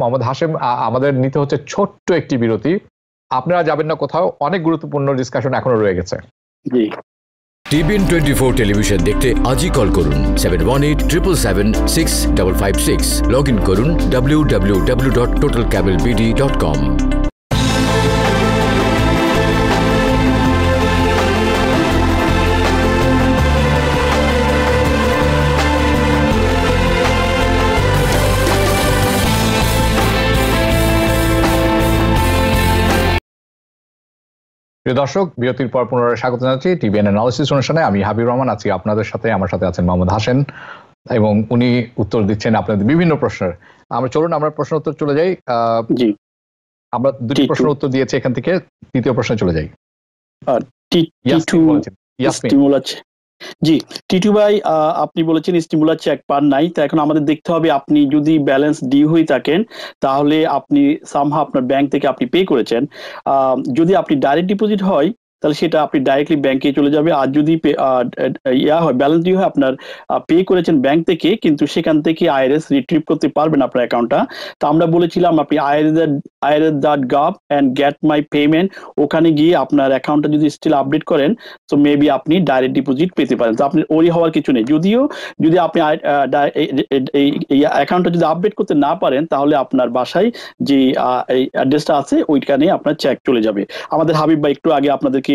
মোহাম্মদ হাশিম, আমাদের নিতে হচ্ছে ছোট্ট একটি বিরতি, আপনারা যাবেন না কোথাও, অনেক গুরুত্বপূর্ণ ডিসকাশন এখনো রয়ে গেছে। TBN24 টেলিভিশন দেখতে আজই কল করুন 7187776556, লগ ইন করুন www.totalcablebd.com। প্রিয় দর্শক, বিরতির পর পুনরায় স্বাগত জানাচ্ছি টিবিএন অ্যানালিসিস অনুষ্ঠানে। আমি হাবিব রহমান আছি আপনাদের সাথে, আমার সাথে আছেন মোহাম্মদ হাশিম এবং উনি উত্তর দিচ্ছেন আপনাদের বিভিন্ন প্রশ্নের। চলুন আমরা প্রশ্ন উত্তর চলে যাই। আমরা দুটি প্রশ্ন উত্তর দিয়েছি, এখান থেকে তৃতীয় প্রশ্নে চলে যাই। জি টিটু ভাই, আপনি বলেছেন স্টিমুলার চেক পান নাই, তা এখন আমাদের দেখতে হবে আপনি যদি ব্যালেন্স ডিউ হয়ে থাকেন তাহলে আপনি সামহা আপনার ব্যাংক থেকে আপনি পে করেছেন। যদি আপনি ডাইরেক্ট ডিপোজিট হয় তাহলে সেটা আপনি ডাইরেক্টলি ব্যাংকে চলে যাবে, আর যদি হয় ব্যালেন্স ডিউ হয় আপনার পে করেছেন ব্যাংক থেকে কিন্তু সেখান থেকে IRS রিট্রিভ করতে পারবেন আপনার অ্যাকাউন্টটা। তো আমরা বলেছিলাম আপনি IRS.gov and get my payment, ওখানে গিয়ে আপনার অ্যাকাউন্টটা যদি স্টিল আপডেট করেন তো মেবি আপনি ডাইরেক্ট ডিপোজিট পেতে পারেন, তো আপনি ওরি হওয়ার কিছু নেই। যদিও যদি আপনি এই অ্যাকাউন্টটা যদি আপডেট করতে না পারেন তাহলে আপনার বাসায় যে অ্যাড্রেসটা আছে ওইখানে আপনার চেক চলে যাবে। আমাদের হাবিব ভাই একটু আগে আপনাদের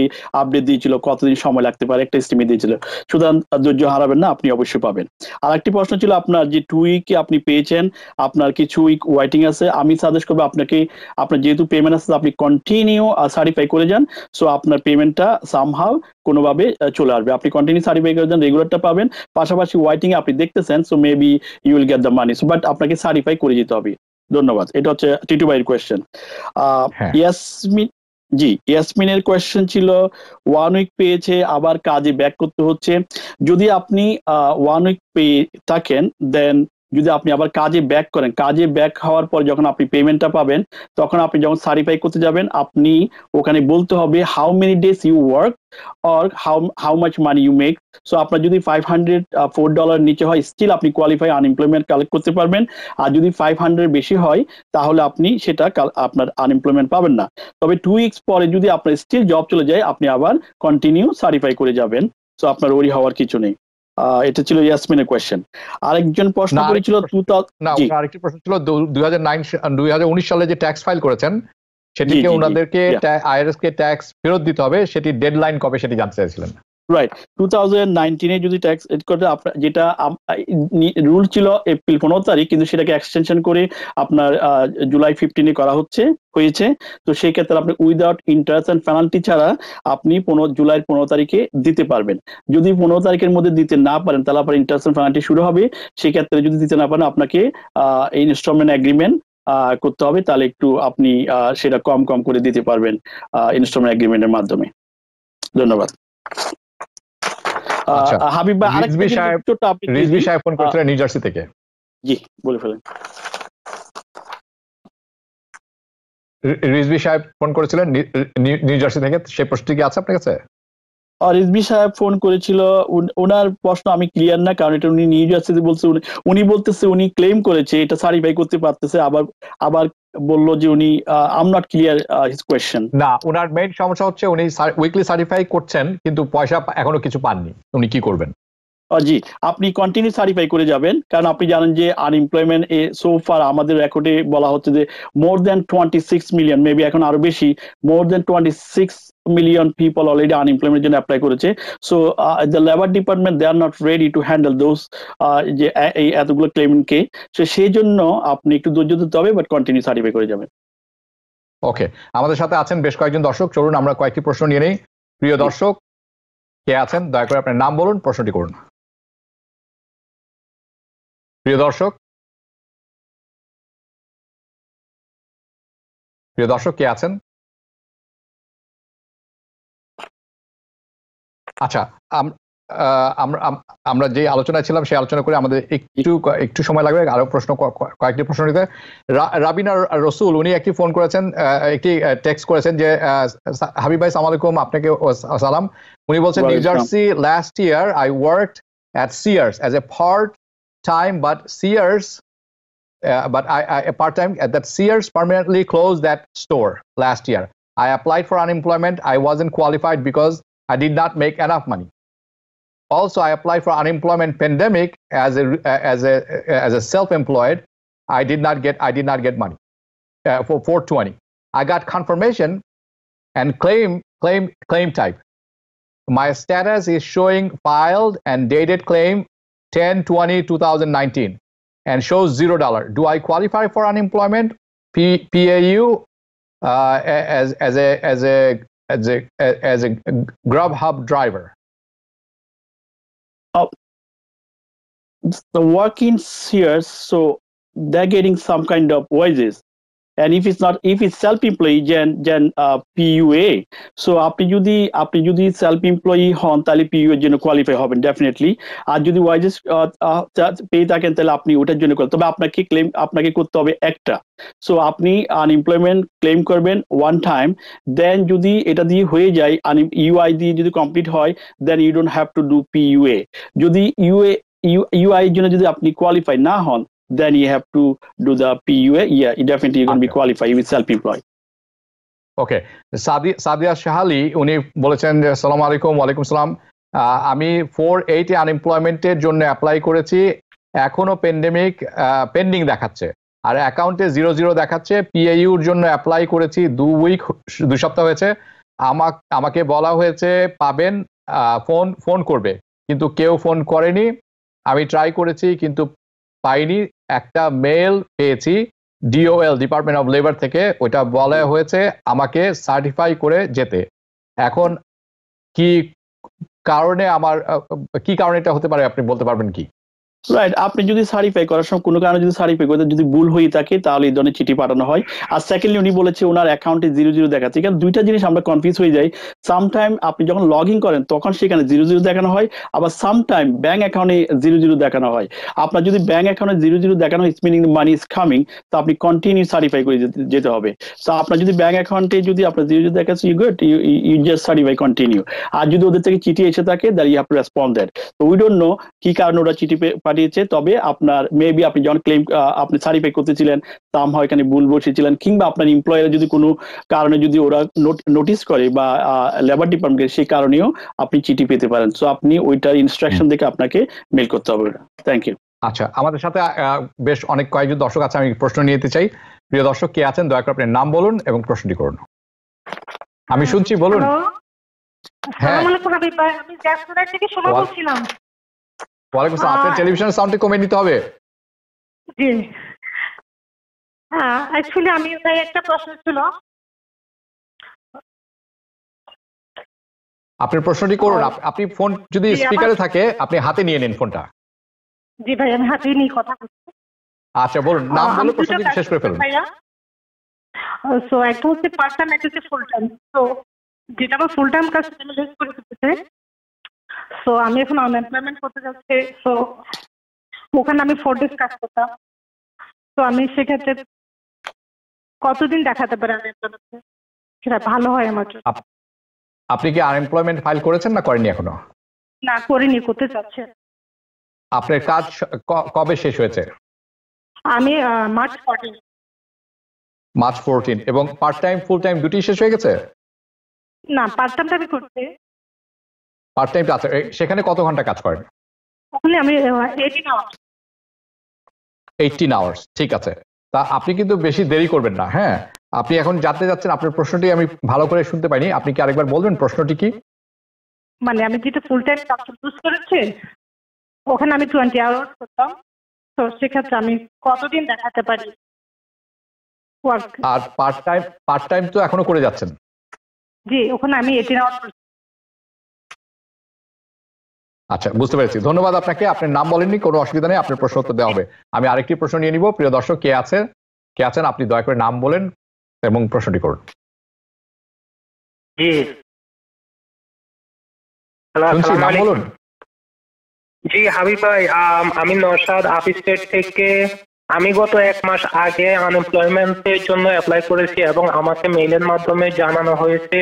আপডেট দিয়েছিল কতদিন সময় লাগতে পারে, একটা এস্টিমেট দিয়েছিল, সুতরাং ধৈর্য হারাবেন না, আপনি অবশ্যই পাবেন। আর একটি প্রশ্ন ছিল আপনার যে 2 উইকে আপনি পেয়েছেন, আপনার কিছু উইক ওয়াইটিং আছে, আমি সাজেস্ট করবো আপনাকে আপনার যেহেতু পেমেন্ট আছে আপনি কন্টিনিউ সার্টিফাই করে যান, সো আপনার পেমেন্টটা সামহাউ কোনোভাবে চলে আসবে, আপনি কন্টিনিউ সার্টিফাই করে যান, রেগুলারটা পাবেন, পাশাপাশি ওয়াইটিং আপনি দেখতেছেন, so maybe you will get the money, but আপনাকে সার্টিফাই করে যেতে হবে। ধন্যবাদ। এটা হচ্ছে টিটু ভাইয়ের কোয়েশ্চেন। জি ইয়াসমিনের কোয়েশ্চেন ছিল 1 উইক পেয়েছে আবার কাজে ব্যাক করতে হচ্ছে, যদি আপনি 1 উইক পেয়ে থাকেন দেন যদি আপনি আবার কাজে ব্যাক করেন, কাজে ব্যাক হওয়ার পর যখন আপনি পেমেন্টটা পাবেন তখন আপনি যখন সার্টিফাই করতে যাবেন আপনি ওখানে বলতে হবে how many days you work or how much money you make. So আপনার যদি $504 নিচে হয় স্টিল আপনি কোয়ালিফাই আনএমপ্লয়মেন্ট কালেক্ট করতে পারবেন, আর যদি 500 বেশি হয় তাহলে আপনি সেটা আপনার আনএমপ্লয়মেন্ট পাবেন না। তবে 2 উইকস পরে যদি আপনার স্টিল জব চলে যায় আপনি আবার কন্টিনিউ সার্টিফাই করে যাবেন, সো আপনার ওরি হওয়ার কিছু নেই। এটা ছিল ইয়াসমিনের কোয়েশ্চেন। আরেকজন প্রশ্ন করেছিল আরেকটি প্রশ্ন ছিল 2019 সালে যে ট্যাক্স ফাইল করেছেন সেটিকে ওনাদেরকে IRS কে ট্যাক্স ফেরত দিতে হবে, সেটি ডেডলাইন কবে সেটি জানতে চাইছিলেন। রাইট 2019 এ যদি ট্যাক্স এড করতে আপনারা যেটা রুল ছিল এপ্রিল 15 তারিখ কিন্তু সেটাকে এক্সটেনশন করে আপনার জুলাই 15 এ করা হয়েছে তো সেই ক্ষেত্রে আপনি উইদাউট ইন্টারেস্ট এন্ড পেনাল্টি ছাড়া আপনি 15 জুলাই 15 তারিখে দিতে পারবেন যদি 15 তারিখের মধ্যে দিতে না পারেন তাহলে আবার ইন্টারেস্ট এন্ড পেনাল্টি শুরু হবে সেই ক্ষেত্রে যদি দিতে না পারেন আপনাকে ইনস্টলমেন্ট এগ্রিমেন্ট করতে হবে তাহলে একটু আপনি সেটা কম করে দিতে পারবেন ইনস্টলমেন্ট এগ্রিমেন্টের মাধ্যমে ধন্যবাদ হাবিব ভাই আরেকটা ছোট্ট আপনি রিজভি সাহেব ফোন করেছিলেন নিউ জার্সি থেকে জি বলে ফেলেন রিজভি সাহেব ফোন করেছিলেন নিউ জার্সি থেকে সেই প্রশ্নটি কি আছে আপনার কাছে আর রিজভি সাহেব ফোন করেছিল ওনার প্রশ্ন আমি ক্লিয়ার না কারণ এটা উনি নিউ জার্সিতে বলছে উনি বলতেছে উনি ক্লেম করেছে এটা সার্টিফাই করতে পারতেছে আবার বলল যে উনি I am not clear his question না ওনার মেইন সমস্যা হচ্ছে উনি উইকলি সার্টিফাই করছেন কিন্তু পয়সা এখনো কিছু পাননি উনি কি করবেন জি আপনি কন্টিনিউ সার্টিফাই করে যাবেন কারণ আপনি জানেন যে আনএমপ্লয়মেন্ট এ সো ফার আমাদের রেকর্ডে বলা হচ্ছে যে মোর দ্যান 26 মিলিয়ন মেবি এখন আরো বেশি more than 26 million people already unemployment জন apply করেছে so the labor department they are not ready to handle those যে এই এতগুলো claimant কে সো সেই জন্য আপনি একটু ধৈর্য ধরতে হবে but continue সার্টিফাই করে যাবেন ওকে আমাদের সাথে আছেন বেশ কয়েকজন দর্শক চলুন আমরা কয়েকটি প্রশ্ন নিয়ে নেই প্রিয় দর্শক কে আছেন দয়া করে আপনার নাম বলুন প্রশ্নটি করুন প্রিয় দর্শক কে আছেন আচ্ছা আমরা যে আলোচনায় ছিলাম সেই আলোচনা করে আমাদের একটু সময় লাগবে আরো প্রশ্ন কয়েকটি প্রশ্ন নিতে রাবিনা রসুল উনি একটি ফোন করেছেন একটি টেক্সট করেছেন যে হাবিব ভাই আসসালামু আলাইকুম আপনাকে সালাম উনি বলছেন New Jersey last year, I worked at Sears as a part-time, but Sears, that Sears permanently closed that store last year. I applied for unemployment. I wasn't qualified because I did not make enough money. Also, I applied for unemployment pandemic as a self-employed. I did not get money for 420. I got confirmation and claim type. My status is showing filed and dated claim 10/20/2019 and shows $0. Do I qualify for unemployment PAU as a Grubhub driver the working sears so they're getting some kind of wages and if it's self-employed then PUA so আপনি যদি self employee হন তাহলে PUA জন্য qualify হবেন definitely আর যদি wages পেয়ে থাকেন তাহলে আপনি ওটার জন্য করতে তবে আপনাকে করতে হবে একটা সো আপনি আনএমপ্লয়মেন্ট ক্লেম করবেন ওয়ান টাইম দেন যদি এটা দিয়ে হয়ে যায় ইউআই দিয়ে যদি কমপ্লিট হয় then you don't have to do PUA যদি ইউআই এর জন্য যদি আপনি কোয়ালিফাই না হন then you have to do the PUA yeah you definitely going to be qualified with self employed okay Sadia Shahali উনি বলেছেন আসসালামু আলাইকুম ওয়া আলাইকুম সালাম আমি 480 unemployment এর জন্য অ্যাপ্লাই করেছি এখনো pandemic পেন্ডিং দেখাচ্ছে আর অ্যাকাউন্টে 00 দেখাচ্ছে PAU এর জন্য অ্যাপ্লাই করেছি 2 সপ্তাহ হয়েছে আমাকে বলা হয়েছে পাবেন ফোন করবে কিন্তু কেউ ফোন করেনি আমি ট্রাই করেছি কিন্তু পাইনি একটা মেল পেয়েছি DOL ডিপার্টমেন্ট অফ লেবার থেকে ওটা বলা হয়েছে আমাকে সার্টিফাই করে যেতে এখন কি কারণে এটা হতে পারে আপনি বলতে পারবেন কি রাইট আপনি যদি সার্টিফাই করার সময় কোনো কারণে যদি সার্টিফাই করতে যদি ভুল হয়ে থাকে তাহলে এই ধরনের চিঠি পাঠানো হয় আর সেকেন্ডলি উনি বলেছে ওনার অ্যাকাউন্টে 00 দেখাচ্ছে কারণ দুইটা জিনিস আমরা কনফিউজ হয়ে যাই সামটাইম আপনি যখন লগ ইন করেন তখন সেখানে 00 দেখানো হয় আবার সামটাইম ব্যাঙ্ক অ্যাকাউন্টে 00 দেখানো হয় আপনার যদি ব্যাঙ্ক অ্যাকাউন্টে 00 দেখানো হয় মিনিং মানি ইজ কামিং তো আপনি কন্টিনিউ সার্টিফাই করে যেতে হবে তো আপনার যদি ব্যাঙ্ক অ্যাকাউন্টে যদি আপনার 00 দেখাচ্ছে you good you just certify continue আর যদি ওদের থেকে চিঠি এসে থাকে that you have to respond that we don't know কি কারণে ওরা চিঠি দিয়েছে তবে আপনার মেবি আপনি যখন ক্লেম আপনি সার্টিফাই করতেছিলেন তাম হয় এখানে ভুল বসেছিলেন কিংবা আপনার এমপ্লয়ার যদি কোনো কারণে যদি ওরা নোটিস করে বা লেবার ডিপার্টমেন্ট সেই কারণেও আপনি চিঠি পেতে পারেন সো আপনি ওইটার ইনস্ট্রাকশন দেখে আপনাকে মেল করতে হবে থ্যাংক ইউ আচ্ছা আমাদের সাথে বেশ অনেক কয়েকজন দর্শক আছে আমি প্রশ্ন নিতে চাই প্রিয় দর্শক কে আছেন দয়া করে আপনার নাম বলুন এবং প্রশ্নটি করুন আমি শুনছি বলুন শেষ যেটা আমার ফুল টাইম কাজ আমি লেজ করে দিতে। সো আমি এখন আনএমপ্লয়মেন্ট করতে যাচ্ছে। সো ওখানে আমি 4 ডেজ কাজ করতাম। তো আমি সেক্ষেত্রে কতদিন দেখাতে পারি আনএমপ্লয়মেন্ট? সেটা ভালো হয় আমার জন্য। আপনি কি আনএমপ্লয়মেন্ট ফাইল করেছেন না করেননি এখনো? না, করিনি, করতে যাচ্ছে। আপনার কাজ কবে শেষ হয়েছে? আমি মার্চ 14। মার্চ 14 এবং পার্ট টাইম ফুল টাইম দুটি শেষ হয়ে গেছে? না, পার্ট টাইমটা আমি করতে। পার্ট টাইম আছে, সেখানে কত ঘন্টা কাজ করেন? ওখানে আমি 18 আওয়ার্স। 18 আওয়ার্স, ঠিক আছে। তা আপনি কিন্তু বেশি দেরি করবেন না। হ্যাঁ, আপনি এখন যেতে যাচ্ছেন। আপনার প্রশ্নটি আমি ভালো করে শুনতে পাইনি, আপনি কি আরেকবার বলবেন প্রশ্নটি কি? মানে আমি যেটা ফুল টাইম কাজ চুজ করেছি ওখানে আমি 20 আওয়ার্স করতাম। তো সেক্ষেত্রে আমি কতদিন দেখাতে পারি ওয়ার্ক? আর পার্ট টাইম তো এখনো করে যাচ্ছেন? জি, ওখানে আমি 18 আওয়ার করছি। আচ্ছা, বুঝতে পেরেছি। ধন্যবাদ আপনাকে। আপনার নাম বলেননি, কোনো অসুবিধা নেই, আপনার প্রশ্ন উত্তর দেওয়া হবে। আমি আরেকটি প্রশ্ন নিয়ে নিব। প্রিয় দর্শক, কে আছেন আপনি দয়া করে নাম বলেন এবং প্রশ্নটি করুন। জি, নাম বলুন। জি হাবিব ভাই, আমি নওশাদ আফিস স্টেট থেকে। আমি গত এক মাস আগে আনএমপ্লয়মেন্টের জন্য অ্যাপ্লাই করেছি এবং আমাকে মেইলের মাধ্যমে জানানো হয়েছে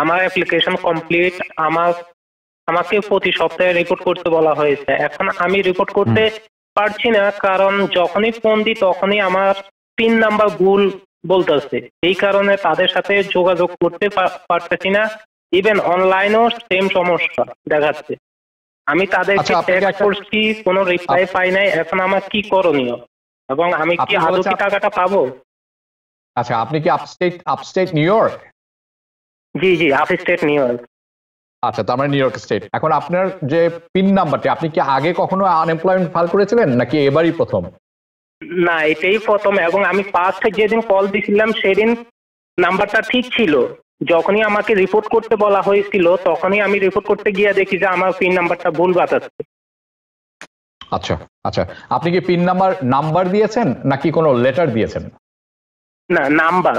আমার অ্যাপ্লিকেশন কমপ্লিট। আমাকে প্রতি সপ্তাহে রিপোর্ট করতে বলা হয়েছে। এখন আমি রিপোর্ট করতে পারছি না, কারণ যখনই ফোন দিই তখনই আমার পিন নাম্বার ভুল বলতেছে। এই কারণে তাদের সাথে যোগাযোগ করতে পারতেছি না। ইভেন অনলাইনেও সেম সমস্যা দেখাচ্ছে। আমি তাদেরকে টেক্সট করছি, কোনো রিপ্লাই পাই নাই। এখন আমার কি করণীয় এবং আমি কি আদৌ কি টাকাটা পাবো? আচ্ছা, আপনি কি আপস্টেট নিউ ইয়র্ক? জি জি, আপস্টেট নিউ ইয়র্ক। আচ্ছা, তার মানে নিউ ইয়র্ক স্টেট। এখন আপনার যে পিন নাম্বারটি, আপনি কি আগে কখনো আনএমপ্লয়মেন্ট ফাইল করেছিলেন নাকি এবারই প্রথম? না, এটাই প্রথম। এবং আমি ফার্স্টে যেদিন কল দিয়েছিলাম সেদিন নাম্বারটা ঠিক ছিল। যখনই আমাকে রিপোর্ট করতে বলা হয়েছিল তখনই আমি রিপোর্ট করতে গিয়ে দেখি যে আমার পিন নাম্বারটা ভুল বাতাচ্ছে। আচ্ছা আচ্ছা, আপনি কি পিন নাম্বার দিয়েছেন নাকি কোনো লেটার দিয়েছেন? না, নাম্বার,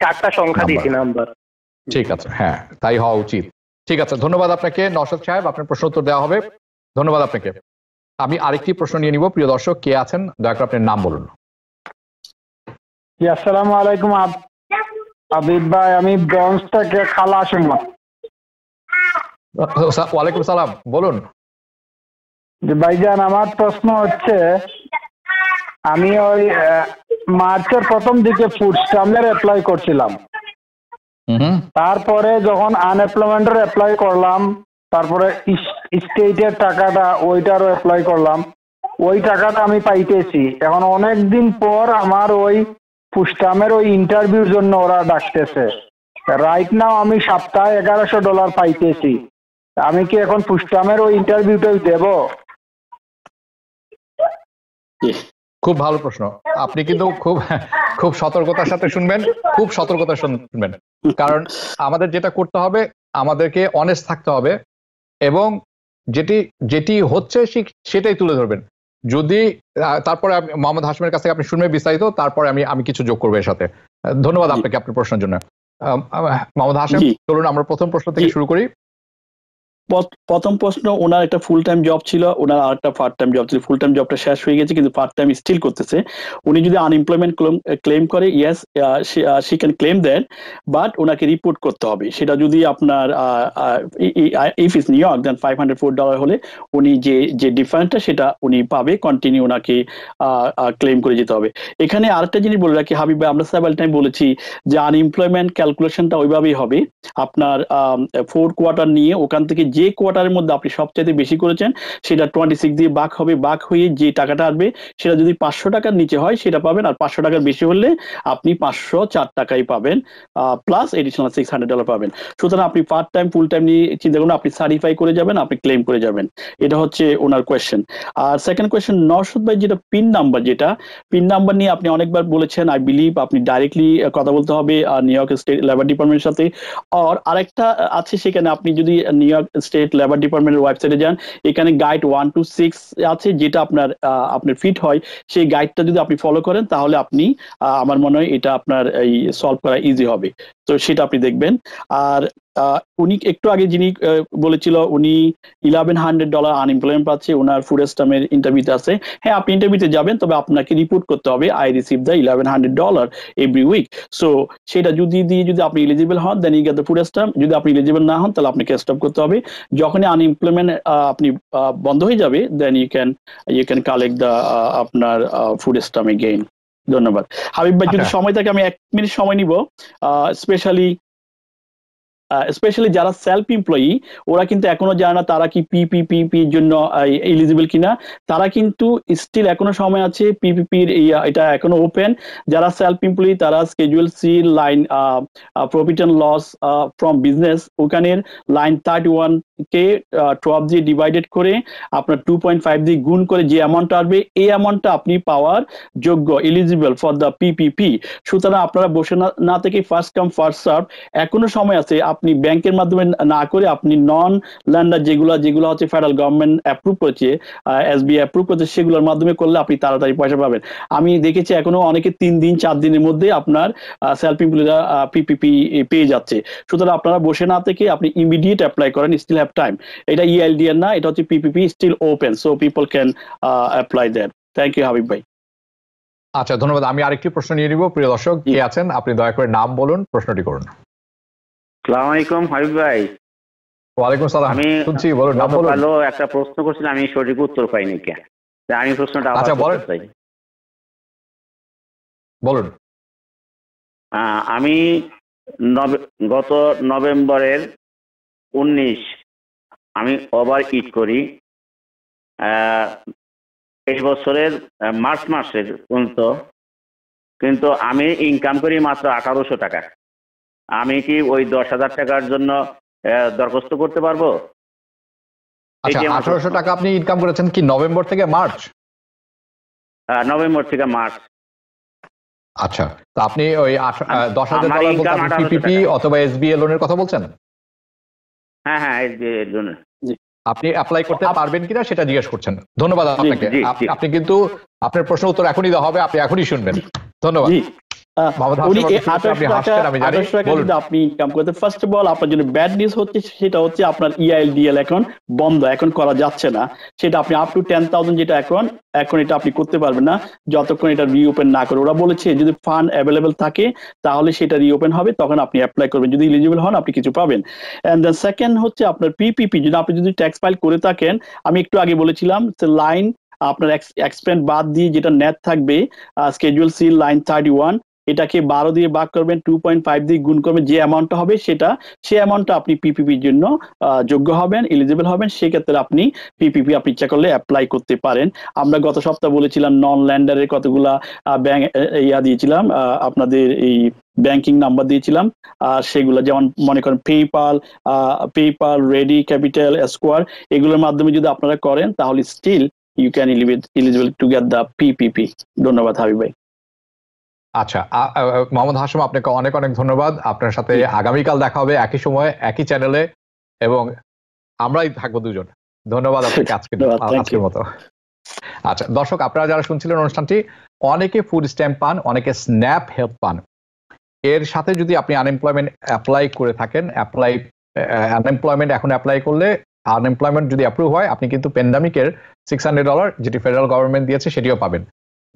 চারটা সংখ্যা দিয়েছি নাম্বার। ঠিক আছে, হ্যাঁ তাই হওয়া উচিত। ঠিক আছে, ধন্যবাদ আপনাকে নওশাদ সাহেব, আপনার প্রশ্ন উত্তর দেওয়া হবে। ধন্যবাদ আপনাকে। আমি আরেকটি প্রশ্ন নিয়ে নিব। প্রিয় দর্শক, কে আছেন দয়া করে আপনার নাম বলুন। আসসালামু আলাইকুম হাবিব ভাই, আমি ব্রঞ্জ থেকে খালা আসিম। ওয়ালাইকুম সালাম, বলুন। ভাইজান, আমার প্রশ্ন হচ্ছে আমি ওই মার্চের প্রথম দিকে ফুড স্ট্যাম্পের অ্যাপ্লাই করছিলাম। তারপরে যখন আনএমপ্লয়মেন্টের অ্যাপ্লাই করলাম, তারপরে স্টেটের টাকাটা ওইটারও অ্যাপ্লাই করলাম, ওই টাকাটা আমি পাইতেছি। এখন অনেক দিন পর আমার ওই পুস্টামের ওই ইন্টারভিউর জন্য ওরা ডাকতেছে। রাইট নাও আমি সপ্তাহে $1100 পাইতেছি। আমি কি এখন পুস্টামের ওই ইন্টারভিউটাই দেব? খুব ভালো প্রশ্ন। আপনি কিন্তু খুব সতর্কতার সাথে শুনবেন, খুব সতর্কতার সাথে শুনবেন, কারণ আমাদের যেটা করতে হবে, আমাদেরকে অনেস্ট থাকতে হবে এবং যেটি হচ্ছে সেটাই তুলে ধরবেন। যদি তারপরে মোহাম্মদ হাশিমের কাছ থেকে আপনি শুনবেন বিস্তারিত, তারপরে আমি কিছু যোগ করবো এর সাথে। ধন্যবাদ আপনাকে আপনার প্রশ্নের জন্য। মোহাম্মদ হাশিম, চলুন আমরা প্রথম প্রশ্ন থেকে শুরু করি। প্রথম প্রশ্ন, ওনার একটা ফুল টাইম জব ছিল, ওনার আরেকটা পার্ট টাইম জব ছিল। ফুল টাইম জবটা শেষ হয়ে গেছে কিন্তু পার্ট টাইম স্টিল করতেছে। উনি যদি আনএমপ্লয়মেন্ট ক্লেম করে, yes she can claim that, but ওনাকে রিপোর্ট করতে হবে। সেটা যদি আপনার if is New York then $504 হলে উনি যে ডিফারেন্সটা সেটা উনি পাবে। কন্টিনিউ ওনাকে ক্লেম করে যেতে হবে। এখানে আরেকটা জিনিস বলে রাখি হাবিব ভাই, আমরা সেভেল টাইম বলেছি যে আনএমপ্লয়মেন্ট ক্যালকুলেশনটা ওইভাবেই হবে, আপনার 4 কোয়ার্টার নিয়ে ওখান থেকে যে কোয়ার্টারের মধ্যে আপনি সবচাইতে বেশি করেছেন সেটা 26 দিয়ে ভাগ হবে, ভাগ হয়ে যে টাকাটা আসবে সেটা যদি 500 টাকার নিচে হয় সেটা পাবেন, আর 500 টাকার বেশি হলে আপনি 504 টাকাই পাবেন প্লাস এডিশনাল $600 পাবেন। সুতরাং আপনি পার্ট টাইম ফুল টাইম নিয়ে চিন্তা করুন, আপনি সার্টিফাই করে যাবেন, আপনি ক্লেম করে যাবেন। এটা হচ্ছে ওনার কোয়েশ্চেন। আর সেকেন্ড কোয়েশ্চেন নওশাদ ভাই, যেটা পিন নাম্বার, যেটা পিন নাম্বার নিয়ে আপনি অনেকবার বলেছেন, আই বিলিভ আপনি ডাইরেক্টলি কথা বলতে হবে নিউ ইয়র্ক স্টেট লেবার ডিপার্টমেন্টের সাথে। আর আরেকটা আছে সেখানে আপনি যদি নিউ ইয়র্ক স্টেট লেবার ডিপার্টমেন্টের ওয়েবসাইটে যান, এখানে গাইড 126 আছে যেটা আপনার আপনার ফিট হয়, সেই গাইডটা যদি আপনি ফলো করেন তাহলে আপনি আমার মনে হয় এটা আপনার এই সলভ করা ইজি হবে, তো সেটা আপনি দেখবেন। আর উনি একটু আগে যিনি বলেছিল উনি $1100 আনএমপ্লয়মেন্ট পাচ্ছে, ওনার ফুড স্টামের ইন্টারভিউতে আছে, হ্যাঁ আপনি ইন্টারভিউতে যাবেন, তবে আপনাকে রিপোর্ট করতে হবে I receive the $1100 every week. So সেটা যদি দিয়ে যদি আপনি এলিজিবল হন then you get the food stamp, যদি আপনি এলিজিবল না হন তাহলে আপনাকে স্টপ করতে হবে। যখনই আনএমপ্লয়মেন্ট আপনি বন্ধ হয়ে যাবে then you can collect the আপনার ফুড স্টাম্প এগেইন। ধন্যবাদ হাবিব ভাই, যদি সময় থাকে আমি 1 মিনিট সময় নিব। স্পেশালি যারা সেলফ এমপ্লয়ি ওরা কিন্তু এখনো জানে না তারা কি পিপিপি এর জন্য এলিজিবল কিনা, তারা কিন্তু স্টিল এখনো সময় আছে, পিপিপি এটা এখনো ওপেন। যারা সেলফ এমপ্লয়ি তারা schedule C line profit and loss from business ওখানের লাইন 31 কে 12 দিয়ে ডিভাইডেড করে আপনার 2.5 দিয়ে গুণ করে যে অ্যামাউন্টটা আসবে এই অ্যামাউন্টটা আপনি পাওয়ার যোগ্য, এলিজিবল ফর দ্য পিপিপি। সুতরাং আপনারা বসে না থেকে ফার্স্ট কাম ফার্স্ট সার্ভ, এখনো সময় আছে, আপনি ব্যাংকের মাধ্যমে না করে আপনি নন ল্যান্ডার যেগুলো হচ্ছে ফেডারেল গভর্নমেন্ট অ্যাপ্রুভ করেছে, এসবিআই অ্যাপ্রুভ করেছে, সেগুলোর মাধ্যমে করলে আপনি তাড়াতাড়ি পয়সা পাবেন। আমি দেখেছি এখনো অনেকে 3-4 দিনের মধ্যে আপনার সেলফ এমপ্লয়িরা পিপিপি পেয়ে যাচ্ছে। সুতরাং আপনারা বসে না থেকে আপনি ইমিডিয়েট অ্যাপ্লাই করেন, স্টিল হ্যাভ টাইম। এটা ইএলডিএন না, এটা হচ্ছে PPP, still open, so people can apply that. Thank you Habib ভাই। আচ্ছা ধন্যবাদ। আমি আরেকটি প্রশ্ন নিয়ে নিব। প্রিয় দর্শক কে আছেন আপনি দয়া করে নাম বলুন, প্রশ্নটি করুন। আমি গত নভেম্বরের 19 আমি ওভার ইট করি, এই বছরের মার্চ মাসের পর্যন্ত, কিন্তু আমি ইনকাম করি মাত্র 1800 টাকা। আমি কি ওই 10,000 টাকার জন্য দরখাস্ত করতে পারবো? আচ্ছা, 1800 টাকা আপনি ইনকাম করেছেন কি নভেম্বর থেকে মার্চ? নভেম্বর থেকে মার্চ। আচ্ছা, তো আপনি ওই 10,000 ডলার বলতে আপনি পিপিপি অথবা এসবিএ লোনের কথা বলছেন? হ্যাঁ হ্যাঁ, এসবিএ লোন আপনি অ্যাপ্লাই করতে পারবেন কিনা সেটা জিজ্ঞেস করছেন। ধন্যবাদ আপনাকে। আপনি কিন্তু আপনার প্রশ্ন উত্তর এখনই দেওয়া হবে, আপনি এখনই শুনবেন। ধন্যবাদ। আপনি ইনকাম করতে ফার্স্ট অফ অল আপনার জন্য ব্যাড নিউজ হচ্ছে সেটা হচ্ছে আপনার ইআইএলডিএল এখন বন্ধ, এখন করা যাচ্ছে না। সেটা আপনি আপ টু 10,000 যেটা এখন এটা আপনি করতে পারবেন না যতক্ষণ এটা রিওপেন না করে। ওরা বলেছে যদি ফান্ড অ্যাভেলেবেল থাকে তাহলে সেটা রিওপেন হবে, তখন আপনি অ্যাপ্লাই করবেন, যদি এলিজিবল হন আপনি কিছু পাবেন। অ্যান্ড দেন সেকেন্ড হচ্ছে আপনার পিপিপি, যদি আপনি যদি ট্যাক্স ফাইল করে থাকেন, আমি একটু আগে বলেছিলাম লাইন আপনার এক্সপেন্ড বাদ দিয়ে যেটা নেট থাকবে স্কেজুয়াল সি লাইন 31 এটাকে 12 দিয়ে ভাগ করবেন, 2.5 দিয়ে গুণ করবেন, যে অ্যামাউন্টটা হবে সেই অ্যামাউন্টটা আপনি পিপিপির জন্য যোগ্য হবেন, এলিজিবল হবেন। সেক্ষেত্রে আপনি পিপিপি আপনি ইচ্ছা করলে অ্যাপ্লাই করতে পারেন। আমরা গত সপ্তাহে বলেছিলাম নন ল্যান্ডারের কতগুলা ব্যাংক ইয়া দিয়েছিলাম, আপনাদের এই ব্যাংকিং নাম্বার দিয়েছিলাম, আর সেগুলো যেমন মনে করেন পেপাল, রেডি, ক্যাপিটাল, স্কোয়ার, এগুলোর মাধ্যমে যদি আপনারা করেন তাহলে still you can eligible to get the PPP. ধন্যবাদ হাবিব ভাই। আচ্ছা মোহাম্মদ হাশিম, আপনাকে অনেক অনেক ধন্যবাদ। আপনার সাথে আগামীকাল দেখা হবে একই সময়ে একই চ্যানেলে, এবং আমরাই থাকবো দুজন। ধন্যবাদ আপনাকে আজকের মতো। আচ্ছা দর্শক, আপনারা যারা শুনছিলেন অনুষ্ঠানটি, অনেকে ফুড স্ট্যাম্প পান, অনেকে স্ন্যাপ হেল্প পান। এর সাথে যদি আপনি আনএমপ্লয়মেন্ট অ্যাপ্লাই করে থাকেন, আনএমপ্লয়মেন্ট এখন অ্যাপ্লাই করলে আনএমপ্লয়মেন্ট যদি অ্যাপ্রুভ হয় আপনি কিন্তু প্যান্ডামিকের $600 যেটি ফেডারেল গভর্নমেন্ট দিয়েছে সেটিও পাবেন।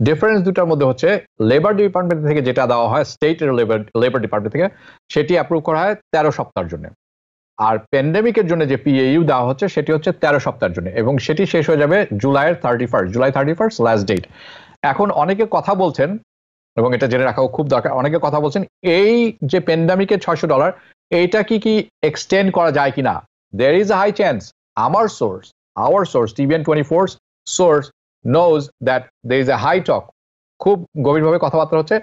ডিফারেন্স দুটার মধ্যে হচ্ছে লেবার ডিপার্টমেন্ট থেকে যেটা দেওয়া হয় স্টেটের লেবার ডিপার্টমেন্ট থেকে সেটি অ্যাপ্রুভ করা হয় 13 সপ্তাহের জন্য, আর প্যান্ডামিকের জন্য যে পিএইউ দেওয়া হচ্ছে সেটি হচ্ছে 13 সপ্তাহের জন্য, এবং সেটি শেষ হয়ে যাবে জুলাই 31 লাস্ট ডেট। এখন অনেকে কথা বলছেন, এবং এটা জেনে রাখাও খুব দরকার, অনেকে কথা বলছেন এই যে প্যান্ডামিকের $600 এইটা কি এক্সটেন্ড করা যায় কিনা, there is a high chance our source, TBN24's source, knows that there is a high talk. खूब गभीरভাবে কথাবার্তা হচ্ছে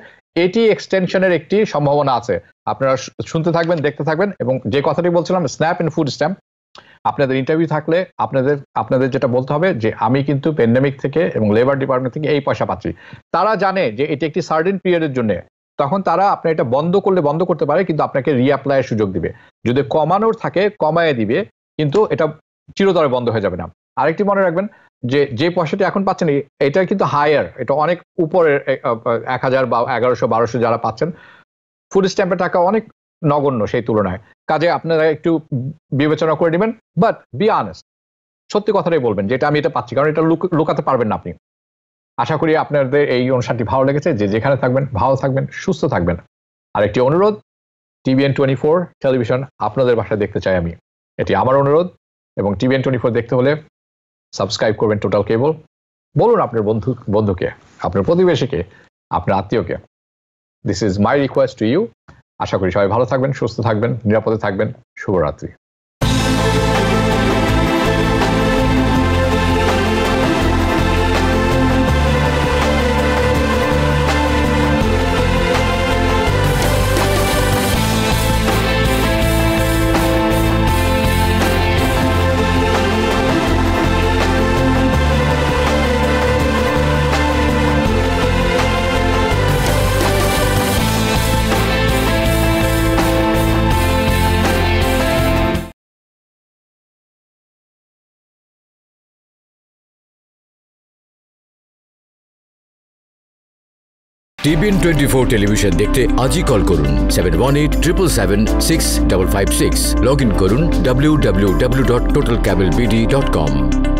এটি এক্সটেনশনের একটি সম্ভাবনা আছে আপনারা শুনতে থাকবেন দেখতে থাকবেন এবং যে কথাটি বলছিলাম স্ন্যাপ এন্ড ফুড স্ট্যাম্প আপনাদের ইন্টারভিউ থাকলে আপনাদের যেটা বলতে হবে যে আমি কিন্তু প্যান্ডেমিক থেকে এবং লেবার ডিপার্টমেন্ট থেকে এই পয়সা পাচ্ছি তারা জানে যে এটি একটি সার্টেন পিরিয়ডের জন্য তখন তারা আপনি এটা বন্ধ করলে বন্ধ করতে পারে কিন্তু আপনাকে রিঅ্যাপ্লাই এর সুযোগ দিবে যদি কমানোর থাকে কমায় দিবে কিন্তু এটা চিরতরে বন্ধ হয়ে যাবে না আরেকটি মনে রাখবেন যে পয়সাটি এখন পাচ্ছেন এটা কিন্তু হায়ার এটা অনেক উপরে 1000 বা 1100 1200 যারা পাচ্ছেন ফুড স্ট্যাম্পের টাকা অনেক নগণ্য সেই তুলনায় কাজে আপনারা একটু বিবেচনা করে নেবেন বাট বি অনেস্ট সত্যি কথাটাই বলবেন যেটা আমি এটা পাচ্ছি কারণ এটা লুকাতে পারবেন না আপনি আশা করি আপনাদের এই অনুষ্ঠানটি ভালো লেগেছে যে যেখানে থাকবেন ভালো থাকবেন সুস্থ থাকবেন আর একটি অনুরোধ TBN24 টেলিভিশন আপনাদের ভাষায় দেখতে চাই আমি এটি আমার অনুরোধ এবং TBN24 দেখতে হলে সাবস্ক্রাইব করবেন টোটাল কেবল বলুন আপনার বন্ধুকে আপনার প্রতিবেশীকে আপনার আত্মীয়কে this is my request to you আশা করি সবাই ভালো থাকবেন সুস্থ থাকবেন নিরাপদে থাকবেন শুভরাত্রি TBN24 टेलीविजन देखते आज ही कॉल करुन 7187776556 लॉग इन करुन www.totalcablebd.com